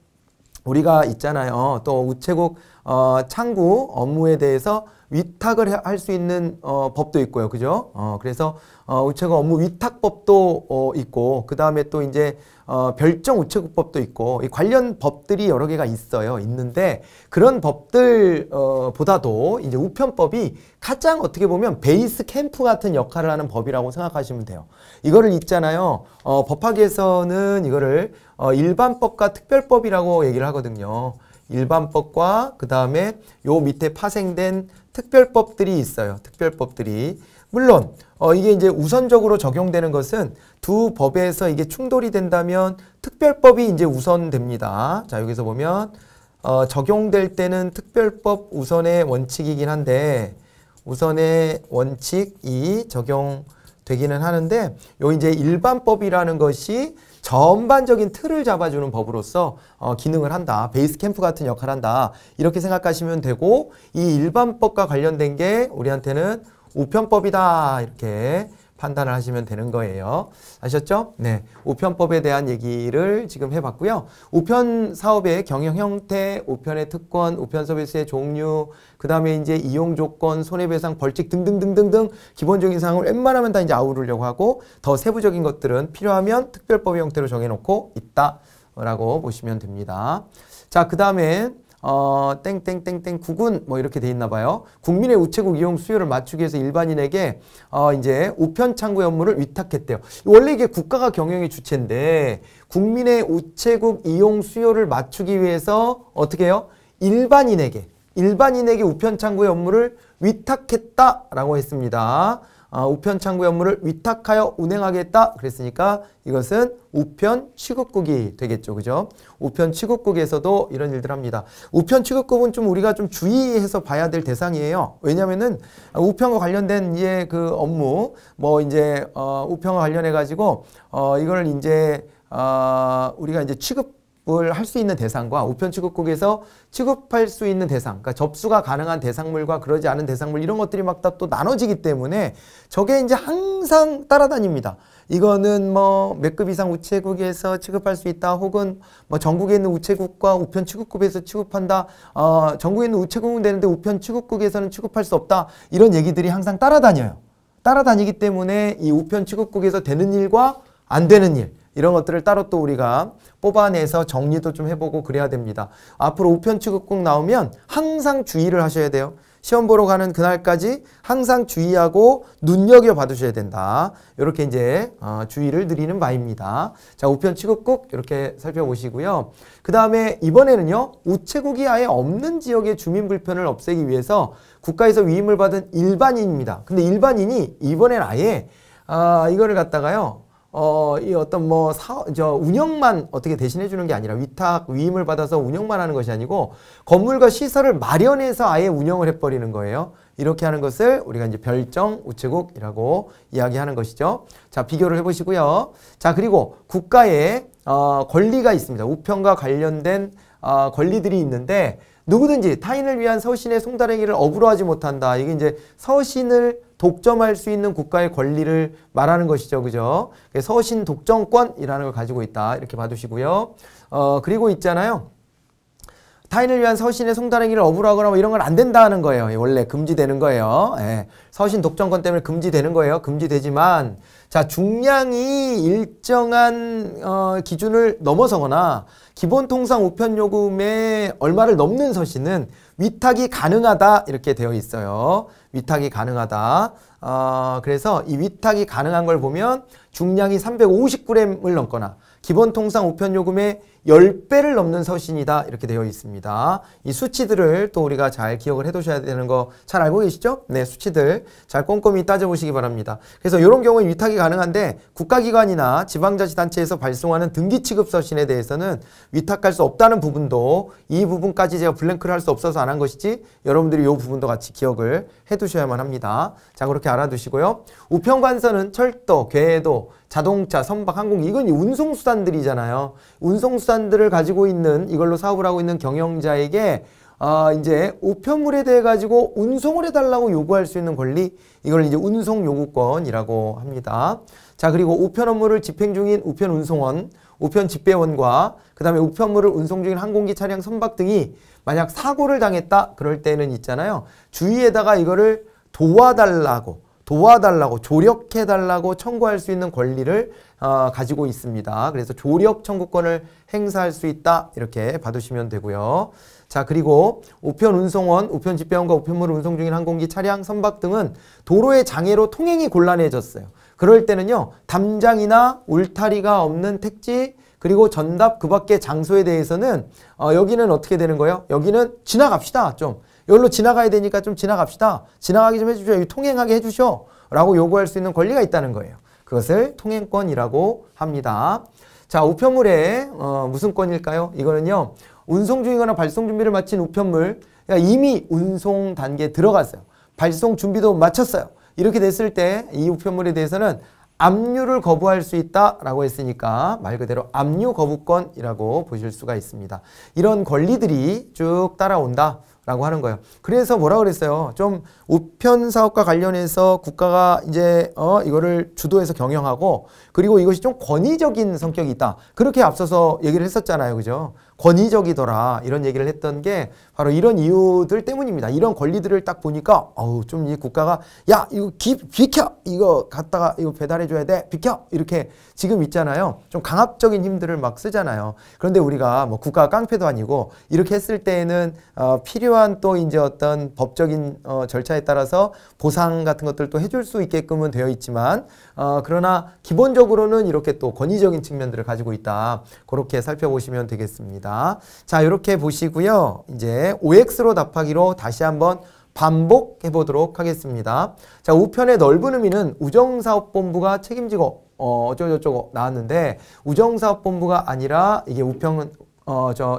우리가 있잖아요. 또 우체국 창구 업무에 대해서 위탁을 할 수 있는 법도 있고요. 그죠? 그래서 우체국 업무 위탁법도 있고, 그 다음에 또 이제 별정 우체국법도 있고, 이 관련 법들이 여러 개가 있어요. 있는데 그런 법들 보다도 이제 우편법이 가장 어떻게 보면 베이스 캠프 같은 역할을 하는 법이라고 생각하시면 돼요. 이거를 있잖아요. 법학에서는 이거를 일반법과 특별법이라고 얘기를 하거든요. 일반법과 그 다음에 요 밑에 파생된 특별법들이 있어요. 특별법들이. 물론 이게 이제 우선적으로 적용되는 것은 두 법에서 이게 충돌이 된다면 특별법이 이제 우선됩니다. 자, 여기서 보면 적용될 때는 특별법 우선의 원칙이긴 한데, 우선의 원칙이 적용되기는 하는데, 요 이제 일반법이라는 것이 전반적인 틀을 잡아주는 법으로서 기능을 한다. 베이스 캠프 같은 역할을 한다. 이렇게 생각하시면 되고, 이 일반법과 관련된 게 우리한테는 우편법이다. 이렇게 판단을 하시면 되는 거예요. 아셨죠? 네. 우편법에 대한 얘기를 지금 해봤고요. 우편 사업의 경영 형태, 우편의 특권, 우편 서비스의 종류, 그 다음에 이제 이용 조건, 손해배상, 벌칙 등등등등등 기본적인 사항을 웬만하면 다 이제 아우르려고 하고, 더 세부적인 것들은 필요하면 특별법의 형태로 정해놓고 있다라고 보시면 됩니다. 자, 그 다음에 땡땡땡땡국은 뭐 이렇게 돼 있나 봐요. 국민의 우체국 이용 수요를 맞추기 위해서 일반인에게 이제 우편 창구의 업무를 위탁했대요. 원래 이게 국가가 경영의 주체인데 국민의 우체국 이용 수요를 맞추기 위해서 어떻게 해요? 일반인에게 우편 창구의 업무를 위탁했다라고 했습니다. 우편 창구의 업무를 위탁하여 운행하겠다 그랬으니까 이것은 우편 취급국이 되겠죠. 그죠? 우편 취급국에서도 이런 일들 합니다. 우편 취급국은 좀 우리가 좀 주의해서 봐야 될 대상이에요. 왜냐면은 우편과 관련된 이제 그 업무 뭐 이제 우편과 관련해 가지고 이걸 이제 우리가 이제 취급을 할 수 있는 대상과 우편 취급국에서 취급할 수 있는 대상, 그러니까 접수가 가능한 대상물과 그러지 않은 대상물 이런 것들이 막 다 또 나눠지기 때문에 저게 이제 항상 따라다닙니다. 이거는 뭐 몇 급 이상 우체국에서 취급할 수 있다, 혹은 뭐 전국에 있는 우체국과 우편 취급국에서 취급한다, 전국에 있는 우체국은 되는데 우편 취급국에서는 취급할 수 없다, 이런 얘기들이 항상 따라다녀요. 따라다니기 때문에 이 우편 취급국에서 되는 일과 안 되는 일, 이런 것들을 따로 또 우리가 뽑아내서 정리도 좀 해보고 그래야 됩니다. 앞으로 우편 취급국 나오면 항상 주의를 하셔야 돼요. 시험 보러 가는 그날까지 항상 주의하고 눈여겨봐두셔야 된다. 이렇게 이제 주의를 드리는 바입니다. 자, 우편 취급국 이렇게 살펴보시고요. 그 다음에 이번에는요, 우체국이 아예 없는 지역의 주민 불편을 없애기 위해서 국가에서 위임을 받은 일반인입니다. 근데 일반인이 이번엔 아예 이거를 갖다가요, 이 어떤 뭐 운영만 어떻게 대신해 주는 게 아니라 위탁, 위임을 받아서 운영만 하는 것이 아니고 건물과 시설을 마련해서 아예 운영을 해버리는 거예요. 이렇게 하는 것을 우리가 이제 별정 우체국이라고 이야기하는 것이죠. 자, 비교를 해보시고요. 자, 그리고 국가에 권리가 있습니다. 우편과 관련된 권리들이 있는데 누구든지 타인을 위한 서신의 송달행위를 업으로 하지 못한다. 이게 이제 서신을 독점할 수 있는 국가의 권리를 말하는 것이죠. 그죠? 서신 독점권이라는 걸 가지고 있다. 이렇게 봐두시고요. 그리고 있잖아요, 타인을 위한 서신의 송달행위를 업으로 하거나 뭐 이런 건 안 된다는 거예요. 원래 금지되는 거예요. 예. 서신 독점권 때문에 금지되는 거예요. 금지되지만, 자, 중량이 일정한 기준을 넘어서거나 기본 통상 우편 요금의 얼마를 넘는 서신은 위탁이 가능하다, 이렇게 되어 있어요. 위탁이 가능하다. 그래서 이 위탁이 가능한 걸 보면 중량이 350g을 넘거나 기본 통상 우편 요금의 10배를 넘는 서신이다, 이렇게 되어 있습니다. 이 수치들을 또 우리가 잘 기억을 해 두셔야 되는 거 잘 알고 계시죠? 네, 수치들 잘 꼼꼼히 따져보시기 바랍니다. 그래서 이런 경우에 위탁이 가능한데 국가기관이나 지방자치단체에서 발송하는 등기취급 서신에 대해서는 위탁할 수 없다는 부분도, 이 부분까지 제가 블랭크를 할 수 없어서 안 한 것이지 여러분들이 이 부분도 같이 기억을 해 두셔야만 합니다. 자, 그렇게 알아두시고요. 우편관서는 철도, 궤도, 자동차, 선박, 항공, 이건 운송수단들이잖아요. 운송수단들을 가지고 있는, 이걸로 사업을 하고 있는 경영자에게 이제 우편물에 대해 가지고 운송을 해달라고 요구할 수 있는 권리, 이걸 이제 운송요구권이라고 합니다. 자, 그리고 우편 업무를 집행 중인 우편운송원, 우편집배원과 그 다음에 우편물을 운송 중인 항공기, 차량, 선박 등이 만약 사고를 당했다 그럴 때는 있잖아요, 주위에다가 이거를 도와달라고, 조력해달라고 청구할 수 있는 권리를 가지고 있습니다. 그래서 조력 청구권을 행사할 수 있다, 이렇게 봐두시면 되고요. 자, 그리고 우편운송원, 우편집배원과 우편물을 운송 중인 항공기, 차량, 선박 등은 도로의 장애로 통행이 곤란해졌어요. 그럴 때는요, 담장이나 울타리가 없는 택지, 그리고 전답 그 밖의 장소에 대해서는 여기는 어떻게 되는 거예요? 여기는 지나갑시다, 좀. 여기로 지나가야 되니까 좀 지나갑시다. 지나가게 좀 해주셔. 통행하게 해주셔. 라고 요구할 수 있는 권리가 있다는 거예요. 그것을 통행권이라고 합니다. 자, 우편물의 무슨 권일까요? 이거는요, 운송 중이거나 발송 준비를 마친 우편물, 그러니까 이미 운송 단계에 들어갔어요. 발송 준비도 마쳤어요. 이렇게 됐을 때 이 우편물에 대해서는 압류를 거부할 수 있다라고 했으니까 말 그대로 압류 거부권이라고 보실 수가 있습니다. 이런 권리들이 쭉 따라온다라고 하는 거예요. 그래서 뭐라 그랬어요? 좀 우편 사업과 관련해서 국가가 이제 이거를 주도해서 경영하고, 그리고 이것이 좀 권위적인 성격이 있다. 그렇게 앞서서 얘기를 했었잖아요. 그죠? 권위적이더라 이런 얘기를 했던 게 바로 이런 이유들 때문입니다. 이런 권리들을 딱 보니까 어우 좀 이 국가가 야 이거 비켜 이거 갖다가 이거 배달해줘야 돼 비켜 이렇게 지금 있잖아요. 좀 강압적인 힘들을 막 쓰잖아요. 그런데 우리가 뭐 국가가 깡패도 아니고 이렇게 했을 때에는 필요한 또 이제 어떤 법적인 절차에 따라서 보상 같은 것들도 해줄 수 있게끔은 되어 있지만 그러나 기본적으로는 이렇게 또 권위적인 측면들을 가지고 있다. 그렇게 살펴보시면 되겠습니다. 자, 이렇게 보시고요. 이제 OX로 답하기로 다시 한번 반복해 보도록 하겠습니다. 자, 우편의 넓은 의미는 우정사업본부가 책임지고 어쩌고저쩌고 나왔는데 우정사업본부가 아니라 이게 우편은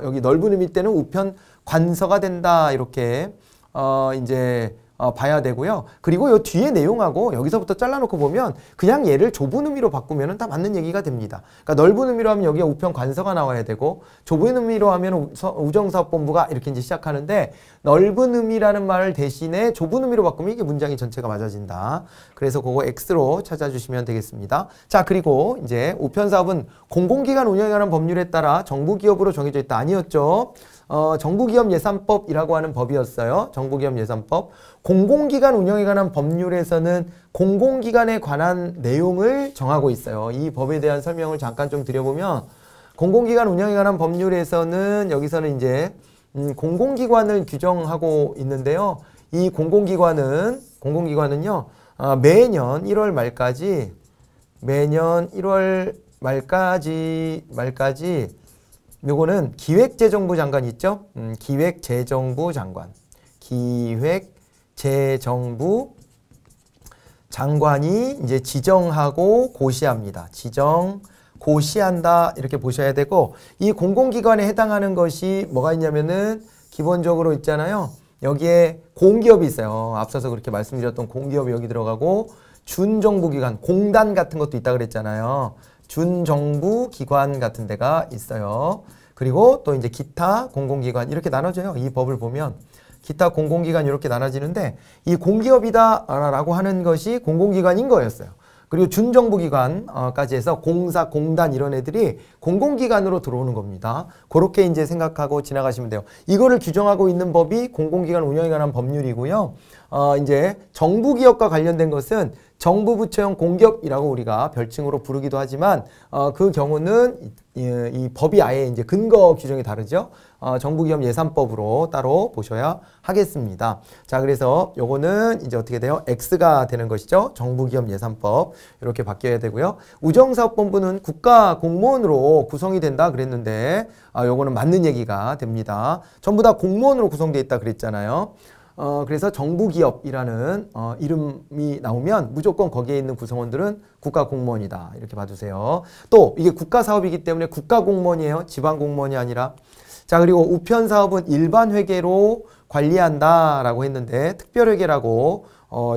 여기 넓은 의미 때는 우편 관서가 된다. 이렇게 이제 봐야 되고요. 그리고 요 뒤에 내용하고 여기서부터 잘라놓고 보면 그냥 얘를 좁은 의미로 바꾸면 다 맞는 얘기가 됩니다. 그러니까 넓은 의미로 하면 여기에 우편 관서가 나와야 되고 좁은 의미로 하면 우정사업본부가 이렇게 이제 시작하는데 넓은 의미라는 말 대신에 좁은 의미로 바꾸면 이게 문장이 전체가 맞아진다. 그래서 그거 X로 찾아주시면 되겠습니다. 자, 그리고 이제 우편사업은 공공기관 운영에 관한 법률에 따라 정부기업으로 정해져 있다. 아니었죠. 정부기업예산법이라고 하는 법이었어요. 정부기업예산법. 공공기관 운영에 관한 법률에서는 공공기관에 관한 내용을 정하고 있어요. 이 법에 대한 설명을 잠깐 좀 드려보면 공공기관 운영에 관한 법률에서는 여기서는 이제 공공기관을 규정하고 있는데요. 이 공공기관은요. 매년 1월 말까지 요거는 기획재정부 장관 있죠? 기획재정부 장관이 이제 지정하고 고시합니다. 고시한다 이렇게 보셔야 되고 이 공공기관에 해당하는 것이 뭐가 있냐면은 기본적으로 있잖아요. 여기에 공기업이 있어요. 앞서서 그렇게 말씀드렸던 공기업이 여기 들어가고 준정부기관, 공단 같은 것도 있다 그랬잖아요. 준정부 기관 같은 데가 있어요. 그리고 또 이제 기타 공공기관 이렇게 나눠져요. 이 법을 보면 기타 공공기관 이렇게 나눠지는데 이 공기업이다 라고 하는 것이 공공기관인 거였어요. 그리고 준정부기관까지 해서 공사, 공단 이런 애들이 공공기관으로 들어오는 겁니다. 그렇게 이제 생각하고 지나가시면 돼요. 이거를 규정하고 있는 법이 공공기관 운영에 관한 법률이고요. 이제 정부기업과 관련된 것은 정부부처형 공기업이라고 우리가 별칭으로 부르기도 하지만 그 경우는 이 법이 아예 이제 근거 규정이 다르죠. 정부기업 예산법으로 따로 보셔야 하겠습니다. 자, 그래서 요거는 이제 어떻게 돼요? X가 되는 것이죠. 정부기업 예산법 이렇게 바뀌어야 되고요. 우정사업본부는 국가공무원으로 구성이 된다 그랬는데 요거는 맞는 얘기가 됩니다. 전부 다 공무원으로 구성되어 있다 그랬잖아요. 그래서 정부기업이라는 이름이 나오면 무조건 거기에 있는 구성원들은 국가공무원이다. 이렇게 봐주세요. 또 이게 국가사업이기 때문에 국가공무원이에요. 지방공무원이 아니라. 자, 그리고 우편사업은 일반회계로 관리한다 라고 했는데 특별회계라고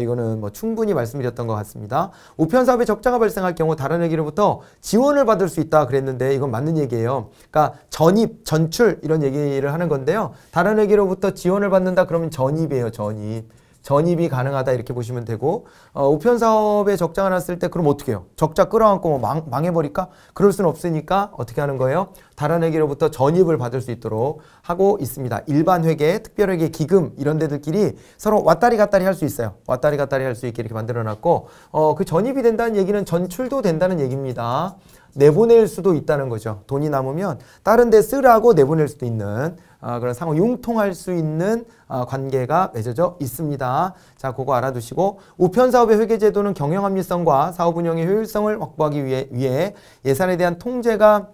이거는 뭐 충분히 말씀드렸던 것 같습니다. 우편사업에 적자가 발생할 경우 다른 회계로부터 지원을 받을 수 있다 그랬는데 이건 맞는 얘기예요. 그러니까 전입, 전출 이런 얘기를 하는 건데요. 다른 회계로부터 지원을 받는다 그러면 전입이에요. 전입이 가능하다 이렇게 보시면 되고 우편사업에 적자가 났을 때 그럼 어떻게 해요? 적자 끌어안고 망해버릴까? 그럴 수는 없으니까 어떻게 하는 거예요? 다른 회계로부터 전입을 받을 수 있도록 하고 있습니다. 일반회계, 특별회계, 기금 이런 데들끼리 서로 왔다리 갔다리 할 수 있어요. 왔다리 갔다리 할 수 있게 이렇게 만들어놨고 그 전입이 된다는 얘기는 전출도 된다는 얘기입니다. 내보낼 수도 있다는 거죠. 돈이 남으면 다른 데 쓰라고 내보낼 수도 있는 그런 상호 융통할 수 있는 관계가 맺어져 있습니다. 자, 그거 알아두시고 우편사업의 회계제도는 경영합리성과 사업운영의 효율성을 확보하기 위해 예산에 대한 통제가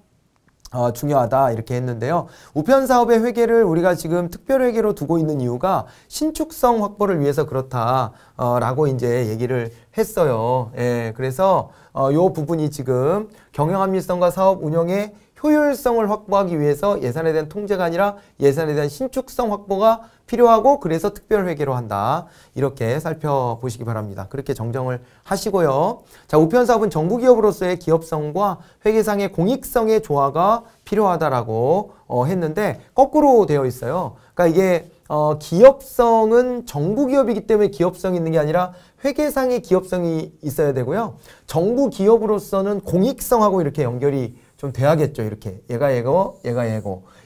중요하다 이렇게 했는데요. 우편사업의 회계를 우리가 지금 특별회계로 두고 있는 이유가 신축성 확보를 위해서 그렇다라고 이제 얘기를 했어요. 예, 그래서 요 부분이 지금 경영합리성과 사업운영의 효율성을 확보하기 위해서 예산에 대한 통제가 아니라 예산에 대한 신축성 확보가 필요하고 그래서 특별회계로 한다. 이렇게 살펴보시기 바랍니다. 그렇게 정정을 하시고요. 자, 우편사업은 정부기업으로서의 기업성과 회계상의 공익성의 조화가 필요하다라고 했는데 거꾸로 되어 있어요. 그러니까 이게 기업성은 정부기업이기 때문에 기업성이 있는 게 아니라 회계상의 기업성이 있어야 되고요. 정부기업으로서는 공익성하고 이렇게 연결이 좀 돼야겠죠. 이렇게 얘가 얘고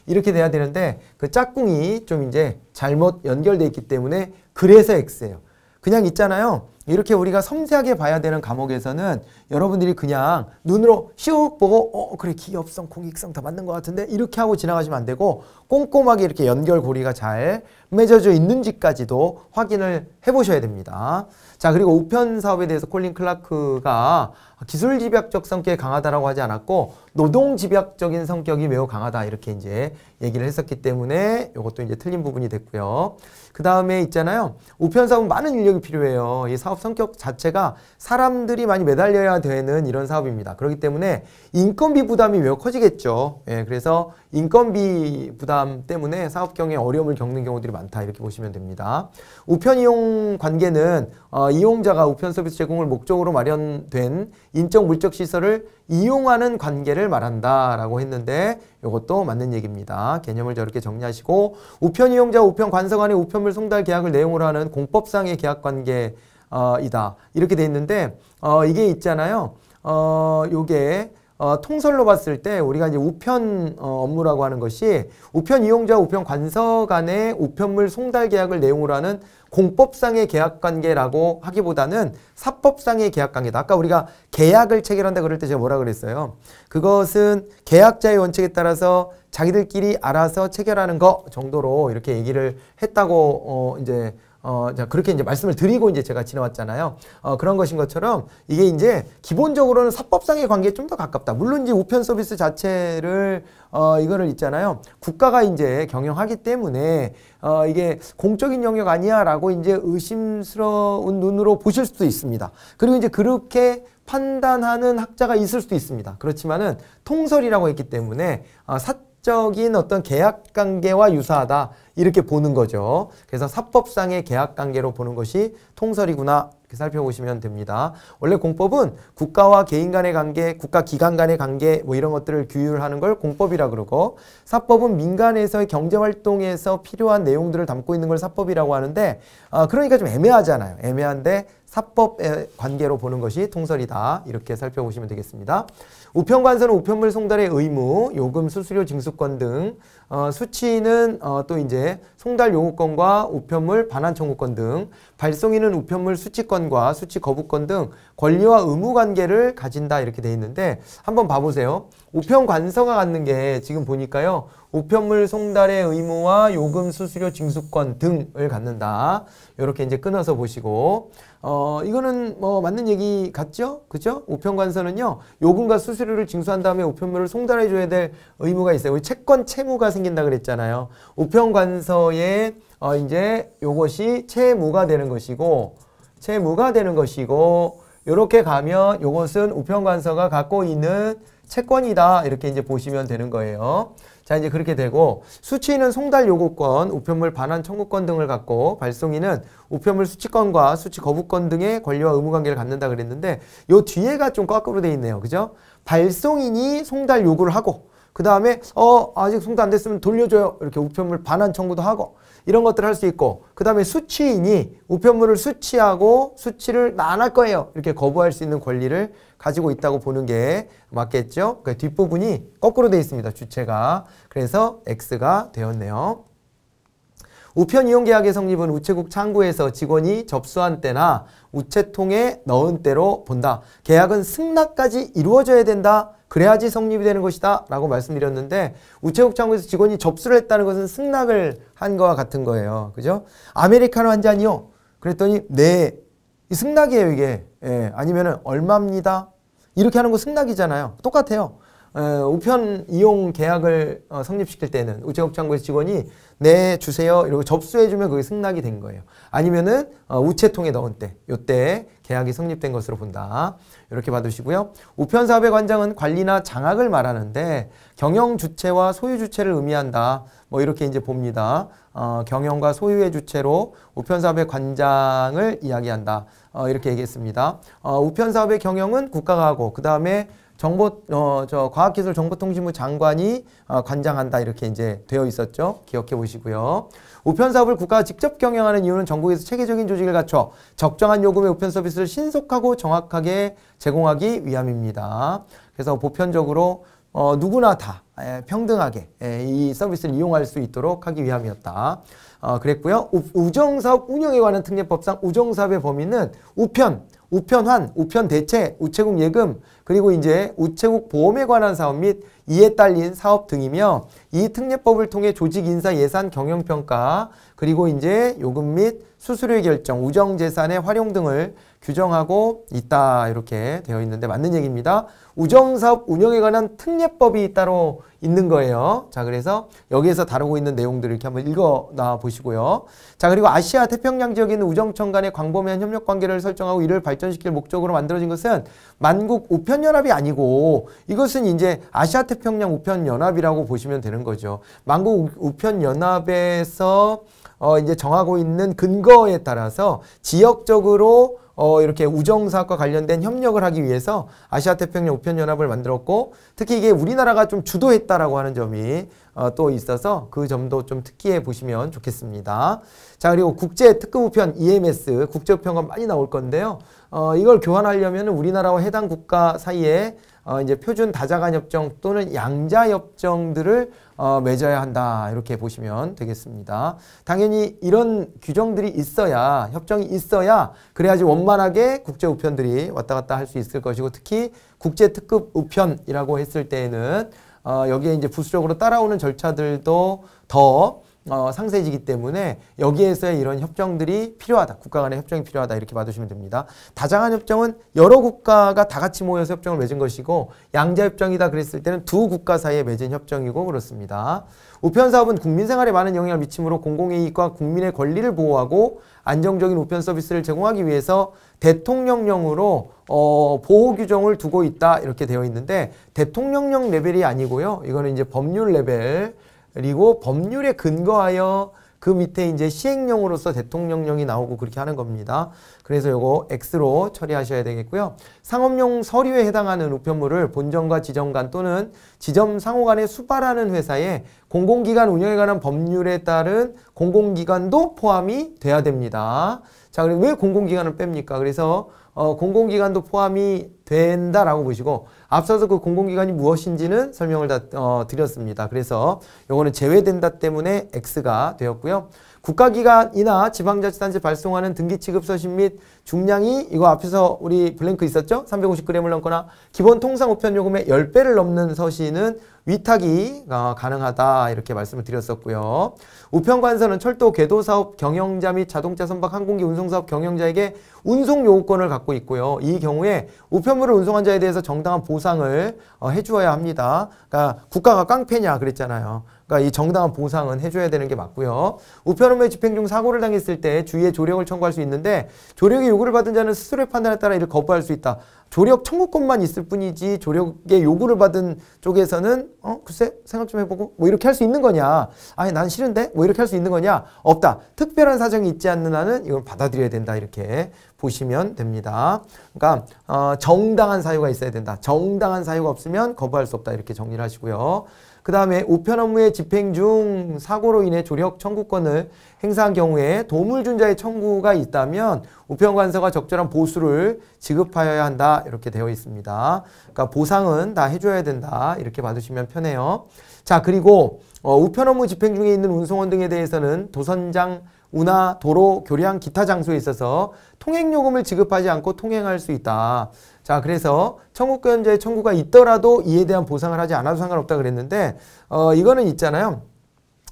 이렇게 돼야 되는데 그 짝꿍이 좀 이제 잘못 연결돼 있기 때문에 그래서 X예요. 그냥 있잖아요. 이렇게 우리가 섬세하게 봐야 되는 과목에서는 여러분들이 그냥 눈으로 슉 보고 그래 기업성, 공익성 다 맞는 것 같은데 이렇게 하고 지나가시면 안 되고 꼼꼼하게 이렇게 연결고리가 잘 맺어져 있는지까지도 확인을 해보셔야 됩니다. 자, 그리고 우편사업에 대해서 콜린 클라크가 기술집약적 성격이 강하다라고 하지 않았고 노동집약적인 성격이 매우 강하다 이렇게 이제 얘기를 했었기 때문에 이것도 이제 틀린 부분이 됐고요. 그 다음에 있잖아요. 우편사업은 많은 인력이 필요해요. 이 사업 성격 자체가 사람들이 많이 매달려야 되는 이런 사업입니다. 그렇기 때문에 인건비 부담이 매우 커지겠죠. 예, 그래서 인건비 부담 때문에 사업 경에 어려움을 겪는 경우들이 많다 이렇게 보시면 됩니다. 우편 이용 관계는 이용자가 우편 서비스 제공을 목적으로 마련된 인적 물적 시설을 이용하는 관계를 말한다라고 했는데 이것도 맞는 얘기입니다. 개념을 저렇게 정리하시고 우편 이용자 우편 관서 간의 우편물 송달 계약을 내용으로 하는 공법상의 계약 관계 이다 이렇게 돼 있는데 이게 있잖아요. 요게 통설로 봤을 때 우리가 이제 우편 업무라고 하는 것이 우편 이용자 우편 관서 간의 우편물 송달 계약을 내용으로 하는 공법상의 계약관계라고 하기보다는 사법상의 계약관계다. 아까 우리가 계약을 체결한다 그럴 때 제가 뭐라 그랬어요? 그것은 계약자의 원칙에 따라서 자기들끼리 알아서 체결하는 거 정도로 이렇게 얘기를 했다고 자, 그렇게 이제 말씀을 드리고 이제 제가 지나왔잖아요. 그런 것인 것처럼 이게 이제 기본적으로는 사법상의 관계에 좀 더 가깝다. 물론 이제 우편 서비스 자체를 이거를 있잖아요. 국가가 이제 경영하기 때문에 이게 공적인 영역 아니야라고 이제 의심스러운 눈으로 보실 수도 있습니다. 그리고 이제 그렇게 판단하는 학자가 있을 수도 있습니다. 그렇지만은 통설이라고 했기 때문에 사적인 어떤 계약관계와 유사하다 이렇게 보는 거죠. 그래서 사법상의 계약관계로 보는 것이 통설이구나 이렇게 살펴보시면 됩니다. 원래 공법은 국가와 개인 간의 관계, 국가기관 간의 관계 뭐 이런 것들을 규율하는 걸 공법이라 그러고 사법은 민간에서의 경제활동에서 필요한 내용들을 담고 있는 걸 사법이라고 하는데 그러니까 좀 애매하잖아요. 애매한데 사법의 관계로 보는 것이 통설이다 이렇게 살펴보시면 되겠습니다. 우편관서는 우편물 송달의 의무, 요금, 수수료, 징수권 등 수취는 또 이제 송달 요구권과 우편물 반환 청구권 등 발송인은 우편물 수취권과 수취 거부권 등 권리와 의무 관계를 가진다 이렇게 돼 있는데 한번 봐보세요. 우편관서가 갖는 게 지금 보니까요. 우편물 송달의 의무와 요금, 수수료, 징수권 등을 갖는다. 이렇게 이제 끊어서 보시고 이거는 뭐 맞는 얘기 같죠? 그죠? 우편관서는요. 요금과 수수료를 징수한 다음에 우편물을 송달해 줘야 될 의무가 있어요. 우리 채권 채무가 생긴다 그랬잖아요. 우편관서에 이제 요것이 채무가 되는 것이고 요렇게 가면 요것은 우편관서가 갖고 있는 채권이다. 이렇게 이제 보시면 되는 거예요. 자, 이제 그렇게 되고 수취인은 송달 요구권, 우편물 반환 청구권 등을 갖고 발송인은 우편물 수취권과 수취 거부권 등의 권리와 의무 관계를 갖는다 그랬는데 요 뒤에가 좀 거꾸로 돼 있네요. 그죠? 발송인이 송달 요구를 하고 그 다음에 아직 송달 안 됐으면 돌려줘요. 이렇게 우편물 반환 청구도 하고 이런 것들을 할 수 있고 그 다음에 수취인이 우편물을 수취하고 수취를 나 안 할 거예요. 이렇게 거부할 수 있는 권리를 가지고 있다고 보는 게 맞겠죠. 그 뒷부분이 거꾸로 돼 있습니다. 주체가. 그래서 X가 되었네요. 우편 이용 계약의 성립은 우체국 창구에서 직원이 접수한 때나 우체통에 넣은 때로 본다. 계약은 승낙까지 이루어져야 된다. 그래야지 성립이 되는 것이다 라고 말씀드렸는데 우체국 창구에서 직원이 접수를 했다는 것은 승낙을 한 거와 같은 거예요. 그죠? 아메리카노 한 잔이요? 그랬더니 네. 승낙이에요 이게. 예. 아니면은 얼마입니다. 이렇게 하는 거 승낙이잖아요. 똑같아요. 우편 이용 계약을 성립시킬 때는 우체국 창구에서 직원이 네 주세요 이러고 접수해주면 그게 승낙이 된 거예요. 아니면은 우체통에 넣은 때 요때 계약이 성립된 것으로 본다. 이렇게 봐두시고요. 우편사업의 관장은 관리나 장악을 말하는데 경영 주체와 소유 주체를 의미한다. 뭐 이렇게 이제 봅니다. 경영과 소유의 주체로 우편사업의 관장을 이야기한다. 이렇게 얘기했습니다. 우편사업의 경영은 국가가 하고 그 다음에 과학기술정보통신부 장관이 관장한다 이렇게 이제 되어 있었죠. 기억해 보시고요. 우편사업을 국가가 직접 경영하는 이유는 전국에서 체계적인 조직을 갖춰 적정한 요금의 우편서비스를 신속하고 정확하게 제공하기 위함입니다. 그래서 보편적으로 누구나 다 평등하게 이 서비스를 이용할 수 있도록 하기 위함이었다. 그랬고요. 우정사업 운영에 관한 특례법상 우정사업의 범위는 우편, 우편환, 우편대체, 우체국 예금, 그리고 이제 우체국 보험에 관한 사업 및 이에 딸린 사업 등이며, 이 특례법을 통해 조직 인사 예산 경영평가, 그리고 이제 요금 및 수수료 결정, 우정재산의 활용 등을 규정하고 있다. 이렇게 되어 있는데 맞는 얘기입니다. 우정사업 운영에 관한 특례법이 따로 있는 거예요. 자, 그래서 여기에서 다루고 있는 내용들을 이렇게 한번 읽어놔 보시고요. 자, 그리고 아시아 태평양 지역에 있는 우정청 간의 광범위한 협력 관계를 설정하고 이를 발전시킬 목적으로 만들어진 것은 만국 우편연합이 아니고, 이것은 이제 아시아 태평양 우편연합이라고 보시면 되는 거죠. 만국 우편연합에서 이제 정하고 있는 근거에 따라서 지역적으로 이렇게 우정사업과 관련된 협력을 하기 위해서 아시아태평양 우편연합을 만들었고, 특히 이게 우리나라가 좀 주도했다라고 하는 점이 또 있어서 그 점도 좀 특기해 보시면 좋겠습니다. 자, 그리고 국제특급우편 EMS, 국제우편과 많이 나올 건데요. 이걸 교환하려면 우리나라와 해당 국가 사이에 이제 표준 다자간 협정 또는 양자 협정들을 맺어야 한다. 이렇게 보시면 되겠습니다. 당연히 이런 규정들이 있어야, 협정이 있어야, 그래야지 원만하게 국제 우편들이 왔다 갔다 할 수 있을 것이고, 특히 국제 특급 우편이라고 했을 때에는 여기에 이제 부수적으로 따라오는 절차들도 더 상세해지기 때문에 여기에서의 이런 협정들이 필요하다. 국가 간의 협정이 필요하다. 이렇게 봐두시면 됩니다. 다자간 협정은 여러 국가가 다 같이 모여서 협정을 맺은 것이고, 양자 협정이다 그랬을 때는 두 국가 사이에 맺은 협정이고 그렇습니다. 우편사업은 국민생활에 많은 영향을 미치므로 공공의 이익과 국민의 권리를 보호하고 안정적인 우편 서비스를 제공하기 위해서 대통령령으로 보호 규정을 두고 있다. 이렇게 되어 있는데 대통령령 레벨이 아니고요. 이거는 이제 법률 레벨, 그리고 법률에 근거하여 그 밑에 이제 시행령으로서 대통령령이 나오고 그렇게 하는 겁니다. 그래서 요거 X로 처리하셔야 되겠고요. 상업용 서류에 해당하는 우편물을 본점과 지점간 또는 지점 상호간에 수발하는 회사에 공공기관 운영에 관한 법률에 따른 공공기관도 포함이 돼야 됩니다. 자, 그럼 왜 공공기관을 뺍니까? 그래서 공공기관도 포함이 된다라고 보시고, 앞서서 그 공공기관이 무엇인지는 설명을 다 드렸습니다. 그래서 요거는 제외된다 때문에 X가 되었고요. 국가기관이나 지방자치단체 발송하는 등기취급서신 및 중량이, 이거 앞에서 우리 블랭크 있었죠? 350g을 넘거나 기본 통상 우편 요금의 10배를 넘는 서신은 위탁이 가능하다. 이렇게 말씀을 드렸었고요. 우편관서는 철도, 궤도사업 경영자 및 자동차, 선박, 항공기 운송사업 경영자에게 운송요구권을 갖고 있고요. 이 경우에 우편물을 운송한 자에 대해서 정당한 보상을 해주어야 합니다. 그러니까 국가가 깡패냐 그랬잖아요. 그러니까 이 정당한 보상은 해줘야 되는 게 맞고요. 우편 업무 집행 중 사고를 당했을 때 주의의 조력을 청구할 수 있는데, 조력의 요구를 받은 자는 스스로의 판단에 따라 이를 거부할 수 있다. 조력 청구권만 있을 뿐이지 조력의 요구를 받은 쪽에서는 글쎄 생각 좀 해보고 뭐 이렇게 할 수 있는 거냐, 아니 난 싫은데 뭐 이렇게 할 수 있는 거냐, 없다. 특별한 사정이 있지 않는 한은 이걸 받아들여야 된다. 이렇게 보시면 됩니다. 그러니까 정당한 사유가 있어야 된다. 정당한 사유가 없으면 거부할 수 없다. 이렇게 정리를 하시고요. 그 다음에 우편 업무의 집행 중 사고로 인해 조력 청구권을 행사한 경우에 도움을 준 자의 청구가 있다면 우편관서가 적절한 보수를 지급하여야 한다. 이렇게 되어 있습니다. 그러니까 보상은 다 해줘야 된다. 이렇게 봐주시면 편해요. 자, 그리고 우편 업무 집행 중에 있는 운송원 등에 대해서는 도선장, 운하, 도로, 교량, 기타 장소에 있어서 통행요금을 지급하지 않고 통행할 수 있다. 자, 그래서 청구권자의 청구가 있더라도 이에 대한 보상을 하지 않아도 상관없다 그랬는데, 이거는 있잖아요.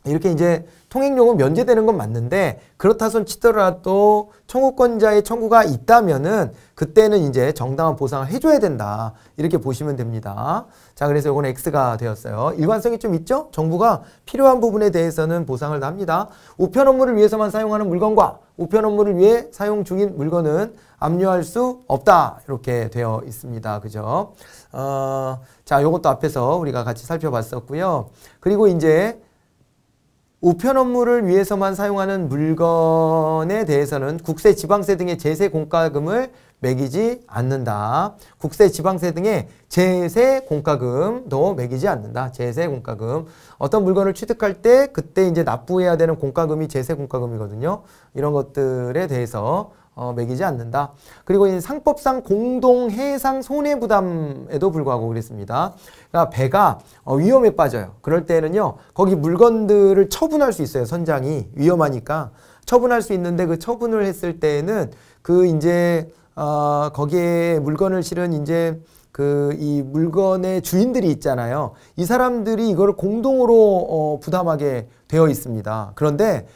이렇게 이제 통행요금 면제되는 건 맞는데, 그렇다 손 치더라도 청구권자의 청구가 있다면은 그때는 이제 정당한 보상을 해줘야 된다. 이렇게 보시면 됩니다. 자, 그래서 요건 X가 되었어요. 일관성이 좀 있죠? 정부가 필요한 부분에 대해서는 보상을 납니다. 우편 업무를 위해서만 사용하는 물건과 우편 업무를 위해 사용 중인 물건은 압류할 수 없다. 이렇게 되어 있습니다. 그죠? 자, 요것도 앞에서 우리가 같이 살펴봤었고요. 그리고 이제 우편 업무를 위해서만 사용하는 물건에 대해서는 국세, 지방세 등의 제세 공과금을 매기지 않는다. 국세, 지방세 등의 제세 공과금도 매기지 않는다. 제세 공과금. 어떤 물건을 취득할 때 그때 이제 납부해야 되는 공과금이 제세 공과금이거든요. 이런 것들에 대해서 매기지 않는다. 그리고 이 상법상 공동해상 손해부담에도 불구하고 그랬습니다. 그러니까 배가 위험에 빠져요. 그럴 때는요, 거기 물건들을 처분할 수 있어요. 선장이 위험하니까 처분할 수 있는데, 그 처분을 했을 때에는 그 이제 거기에 물건을 실은 이제 그 이 물건의 주인들이 있잖아요. 이 사람들이 이걸 공동으로 부담하게 되어 있습니다. 그런데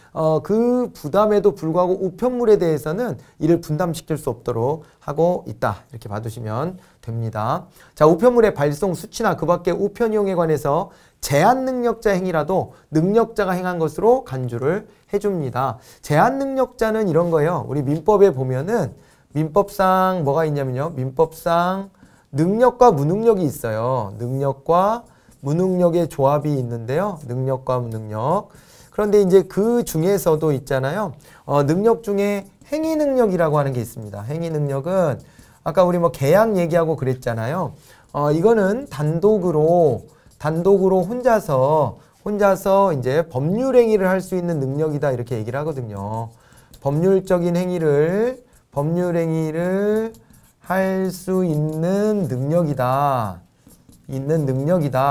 그 부담에도 불구하고 우편물에 대해서는 이를 분담시킬 수 없도록 하고 있다. 이렇게 봐두시면 됩니다. 자, 우편물의 발송 수치나 그 밖의 우편 이용에 관해서 제한 능력자 행위라도 능력자가 행한 것으로 간주를 해줍니다. 제한 능력자는 이런 거예요. 우리 민법에 보면은 민법상 뭐가 있냐면요, 민법상 능력과 무능력이 있어요. 능력과 무능력의 조합이 있는데요. 능력과 무능력. 그런데 이제 그 중에서도 있잖아요. 능력 중에 행위 능력이라고 하는 게 있습니다. 행위 능력은 아까 우리 뭐 계약 얘기하고 그랬잖아요. 이거는 단독으로 혼자서 이제 법률 행위를 할 수 있는 능력이다. 이렇게 얘기를 하거든요. 법률적인 행위를, 법률 행위를 할 수 있는 능력이다.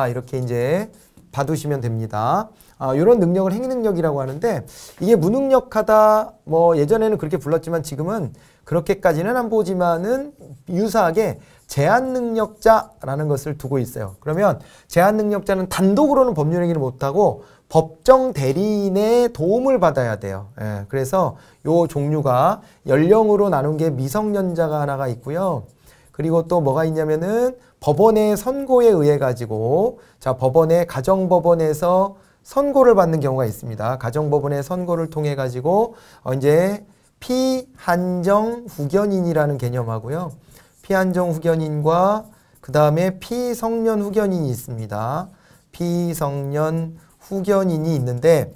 이렇게 이제 봐두시면 됩니다. 이런 능력을 행위 능력이라고 하는데, 이게 무능력하다, 뭐 예전에는 그렇게 불렀지만 지금은 그렇게까지는 안 보지만은 유사하게 제한 능력자라는 것을 두고 있어요. 그러면 제한 능력자는 단독으로는 법률 행위를 못하고 법정 대리인의 도움을 받아야 돼요. 예, 그래서 요 종류가 연령으로 나눈 게 미성년자가 하나가 있고요. 그리고 또 뭐가 있냐면은 법원의 선고에 의해 가지고, 자, 법원의 가정법원에서 선고를 받는 경우가 있습니다. 가정법원의 선고를 통해 가지고 이제 피한정 후견인이라는 개념하고요. 피한정 후견인과 그 다음에 피성년 후견인이 있습니다. 피성년 후견인이 있는데,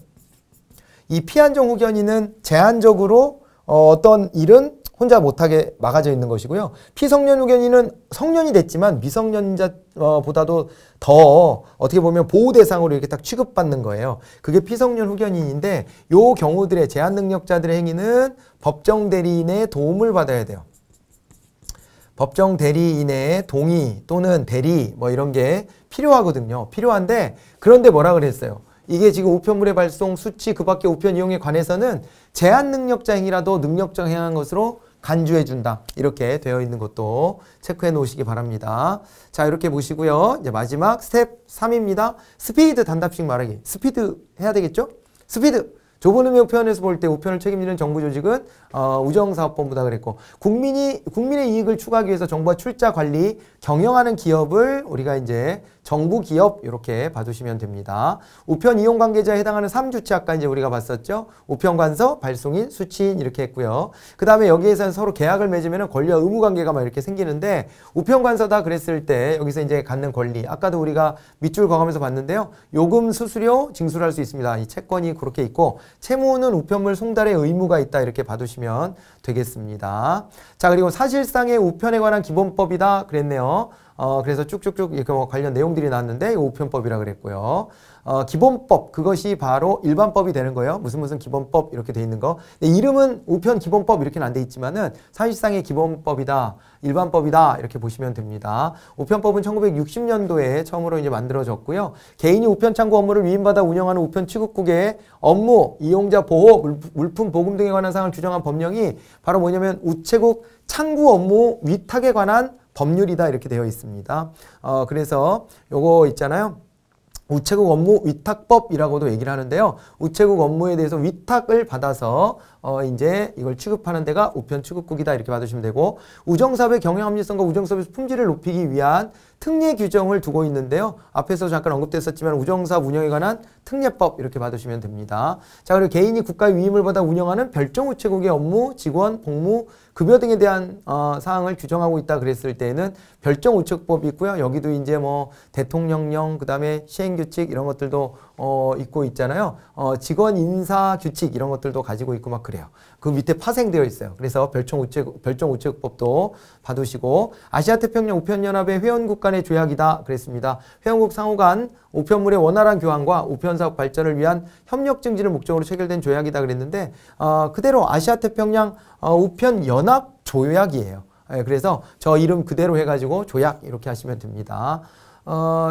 이 피한정 후견인은 제한적으로 어떤 일은 혼자 못하게 막아져 있는 것이고요. 피성년 후견인은 성년이 됐지만 미성년자보다도 더 어떻게 보면 보호 대상으로 이렇게 딱 취급받는 거예요. 그게 피성년 후견인인데, 요 경우들의 제한 능력자들의 행위는 법정 대리인의 도움을 받아야 돼요. 법정 대리인의 동의 또는 대리 뭐 이런 게 필요하거든요. 필요한데, 그런데 뭐라 그랬어요? 이게 지금 우편물의 발송 수치 그 밖의 우편 이용에 관해서는 제한 능력자 행위라도 능력자 행한 것으로 간주해준다. 이렇게 되어 있는 것도 체크해 놓으시기 바랍니다. 자, 이렇게 보시고요. 이제 마지막 스텝 3입니다. 스피드 단답식 말하기. 스피드 해야 되겠죠? 스피드. 좁은 의미 우편에서 볼 때 우편을 책임지는 정부 조직은 우정사업본부다 그랬고, 국민의 이익을 추구하기 위해서 정부와 출자 관리, 경영하는 기업을 우리가 이제 정부 기업 이렇게 봐두시면 됩니다. 우편 이용 관계자에 해당하는 3주체 아까 이제 우리가 봤었죠. 우편 관서, 발송인, 수취인 이렇게 했고요. 그 다음에 여기에서는 서로 계약을 맺으면 권리와 의무 관계가 막 이렇게 생기는데, 우편 관서다 그랬을 때 여기서 이제 갖는 권리, 아까도 우리가 밑줄 그어가면서 봤는데요. 요금, 수수료, 징수를 할 수 있습니다. 이 채권이 그렇게 있고, 채무는 우편물 송달의 의무가 있다. 이렇게 봐두시면 되겠습니다. 자, 그리고 사실상의 우편에 관한 기본법이다 그랬네요. 그래서 쭉쭉쭉 이렇게 관련 내용들이 나왔는데, 이거 우편법이라 그랬고요. 기본법, 그것이 바로 일반법이 되는 거예요. 무슨 기본법 이렇게 돼 있는 거. 근데 이름은 우편 기본법 이렇게는 안 돼 있지만은 사실상의 기본법이다, 일반법이다 이렇게 보시면 됩니다. 우편법은 1960년도에 처음으로 이제 만들어졌고요. 개인이 우편 창구 업무를 위임받아 운영하는 우편 취급국의 업무, 이용자 보호, 물품 보금 등에 관한 사항을 규정한 법령이 바로 뭐냐면 우체국 창구 업무 위탁에 관한 법률이다 이렇게 되어 있습니다. 그래서 요거 있잖아요. 우체국 업무 위탁법이라고도 얘기를 하는데요. 우체국 업무에 대해서 위탁을 받아서 이제 이걸 취급하는 데가 우편 취급국이다 이렇게 봐주시면 되고, 우정사업의 경영 합리성과 우정사업의 품질을 높이기 위한 특례 규정을 두고 있는데요. 앞에서 잠깐 언급됐었지만 우정사업 운영에 관한 특례법 이렇게 봐주시면 됩니다. 자, 그리고 개인이 국가의 위임을 받아 운영하는 별정 우체국의 업무, 직원, 복무, 급여 등에 대한 사항을 규정하고 있다 그랬을 때는 별정 우체국법이 있고요. 여기도 이제 뭐 대통령령, 그 다음에 시행규칙 이런 것들도 있고 있잖아요. 직원 인사 규칙 이런 것들도 가지고 있고 막 그래요. 그 밑에 파생되어 있어요. 그래서 별총 우체국법도 봐두시고, 아시아태평양 우편연합의 회원국 간의 조약이다 그랬습니다. 회원국 상호 간 우편물의 원활한 교환과 우편사업 발전을 위한 협력 증진을 목적으로 체결된 조약이다 그랬는데, 그대로 아시아태평양 우편연합 조약이에요. 그래서 저 이름 그대로 해가지고 조약 이렇게 하시면 됩니다.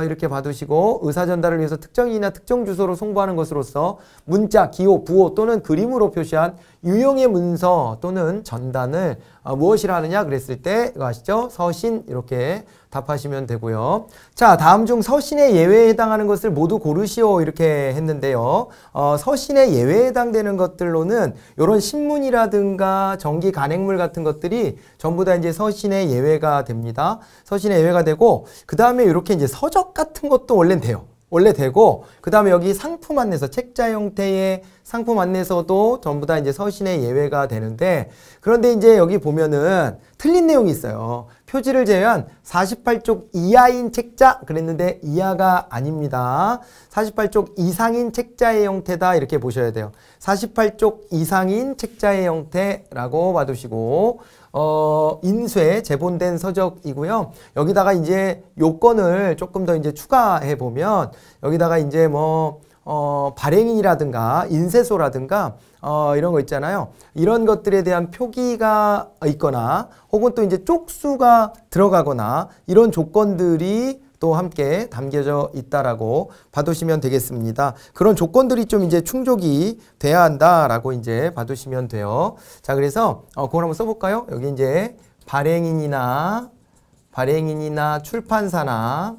이렇게 봐두시고, 의사 전달을 위해서 특정이나 특정 주소로 송부하는 것으로서 문자, 기호, 부호 또는 그림으로 표시한 유형의 문서 또는 전단을 무엇이라 하느냐 그랬을 때 이거 아시죠? 서신 이렇게 답하시면 되고요. 자, 다음 중 서신의 예외에 해당하는 것을 모두 고르시오 이렇게 했는데요. 서신의 예외에 해당되는 것들로는 이런 신문이라든가 전기 간행물 같은 것들이 전부 다 이제 서신의 예외가 됩니다. 서신의 예외가 되고, 그 다음에 이렇게 이제 서적 같은 것도 원래 되고, 그 다음에 여기 상품 안내서, 책자 형태의 상품 안내서도 전부 다 이제 서신의 예외가 되는데, 그런데 이제 여기 보면은 틀린 내용이 있어요. 표지를 제외한 48쪽 이하인 책자 그랬는데 이하가 아닙니다. 48쪽 이상인 책자의 형태다 이렇게 보셔야 돼요. 48쪽 이상인 책자의 형태라고 봐두시고, 인쇄 재본된 서적이고요. 여기다가 이제 요건을 조금 더 이제 추가해 보면, 여기다가 이제 뭐 발행인이라든가 인쇄소라든가 이런 거 있잖아요. 이런 것들에 대한 표기가 있거나, 혹은 또 이제 쪽수가 들어가거나, 이런 조건들이 또 함께 담겨져 있다라고 봐두시면 되겠습니다. 그런 조건들이 좀 이제 충족이 돼야 한다라고 이제 봐두시면 돼요. 자, 그래서 그걸 한번 써볼까요? 여기 이제 발행인이나 출판사나,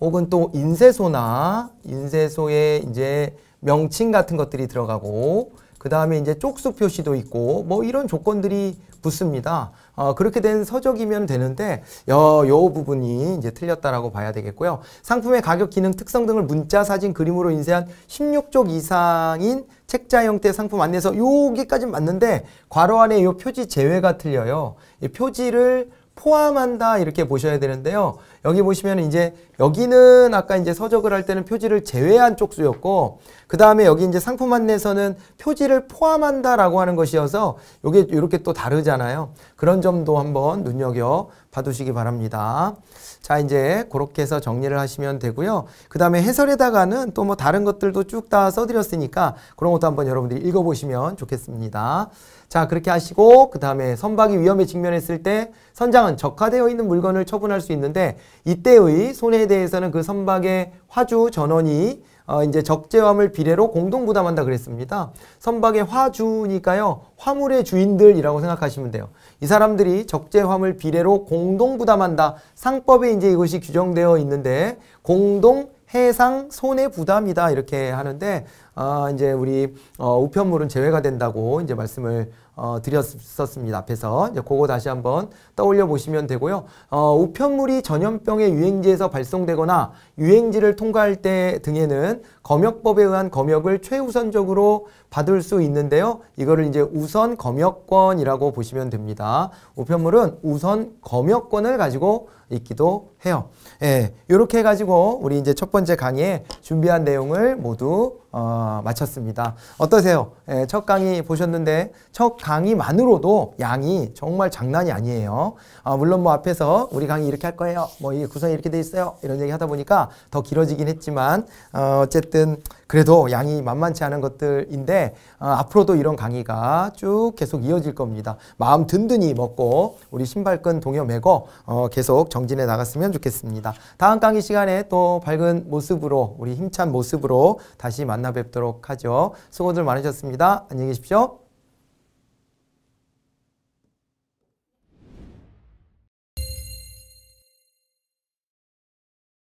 혹은 또 인쇄소의 이제 명칭 같은 것들이 들어가고, 그 다음에 이제 쪽수 표시도 있고, 뭐 이런 조건들이 붙습니다. 그렇게 된 서적이면 되는데, 요 부분이 이제 틀렸다라고 봐야 되겠고요. 상품의 가격, 기능, 특성 등을 문자, 사진, 그림으로 인쇄한 16쪽 이상인 책자 형태 상품 안내서, 여기까지는 맞는데 괄호 안에 요 표지 제외가 틀려요. 이 표지를 포함한다 이렇게 보셔야 되는데요. 여기 보시면 이제 여기는 아까 이제 서적을 할 때는 표지를 제외한 쪽수였고, 그 다음에 여기 이제 상품 안내서는 표지를 포함한다라고 하는 것이어서 요게 이렇게 또 다르잖아요. 그런 점도 한번 눈여겨 봐두시기 바랍니다. 자, 이제 그렇게 해서 정리를 하시면 되고요. 그 다음에 해설에다가는 또 뭐 다른 것들도 쭉 다 써드렸으니까 그런 것도 한번 여러분들이 읽어보시면 좋겠습니다. 자, 그렇게 하시고, 그 다음에 선박이 위험에 직면했을 때 선장은 적화되어 있는 물건을 처분할 수 있는데, 이때의 손해에 대해서는 그 선박의 화주 전원이 이제 적재화물 비례로 공동 부담한다 그랬습니다. 선박의 화주니까요, 화물의 주인들이라고 생각하시면 돼요. 이 사람들이 적재화물 비례로 공동 부담한다. 상법에 이제 이것이 규정되어 있는데, 공동 해상 손해 부담이다 이렇게 하는데, 이제 우리 우편물은 제외가 된다고 이제 말씀을 드렸었습니다. 앞에서 이제 그거 다시 한번 떠올려 보시면 되고요. 우편물이 전염병의 유행지에서 발송되거나 유행지를 통과할 때 등에는 검역법에 의한 검역을 최우선적으로 받을 수 있는데요. 이거를 이제 우선 검역권이라고 보시면 됩니다. 우편물은 우선 검역권을 가지고 있기도 해요. 예, 이렇게 해가지고 우리 이제 첫 번째 강의에 준비한 내용을 모두 마쳤습니다. 어떠세요? 예, 첫 강의 보셨는데, 첫 강의만으로도 양이 정말 장난이 아니에요. 물론 뭐 앞에서 우리 강의 이렇게 할 거예요, 뭐 이게 구성이 이렇게 돼 있어요, 이런 얘기 하다 보니까 더 길어지긴 했지만, 어쨌든 그래도 양이 만만치 않은 것들인데, 앞으로도 이런 강의가 쭉 계속 이어질 겁니다. 마음 든든히 먹고 우리 신발끈 동여매고 계속 정진해 나갔으면 좋겠습니다. 다음 강의 시간에 또 밝은 모습으로, 우리 힘찬 모습으로 다시 만나 뵙도록 하죠. 수고들 많으셨습니다. 안녕히 계십시오.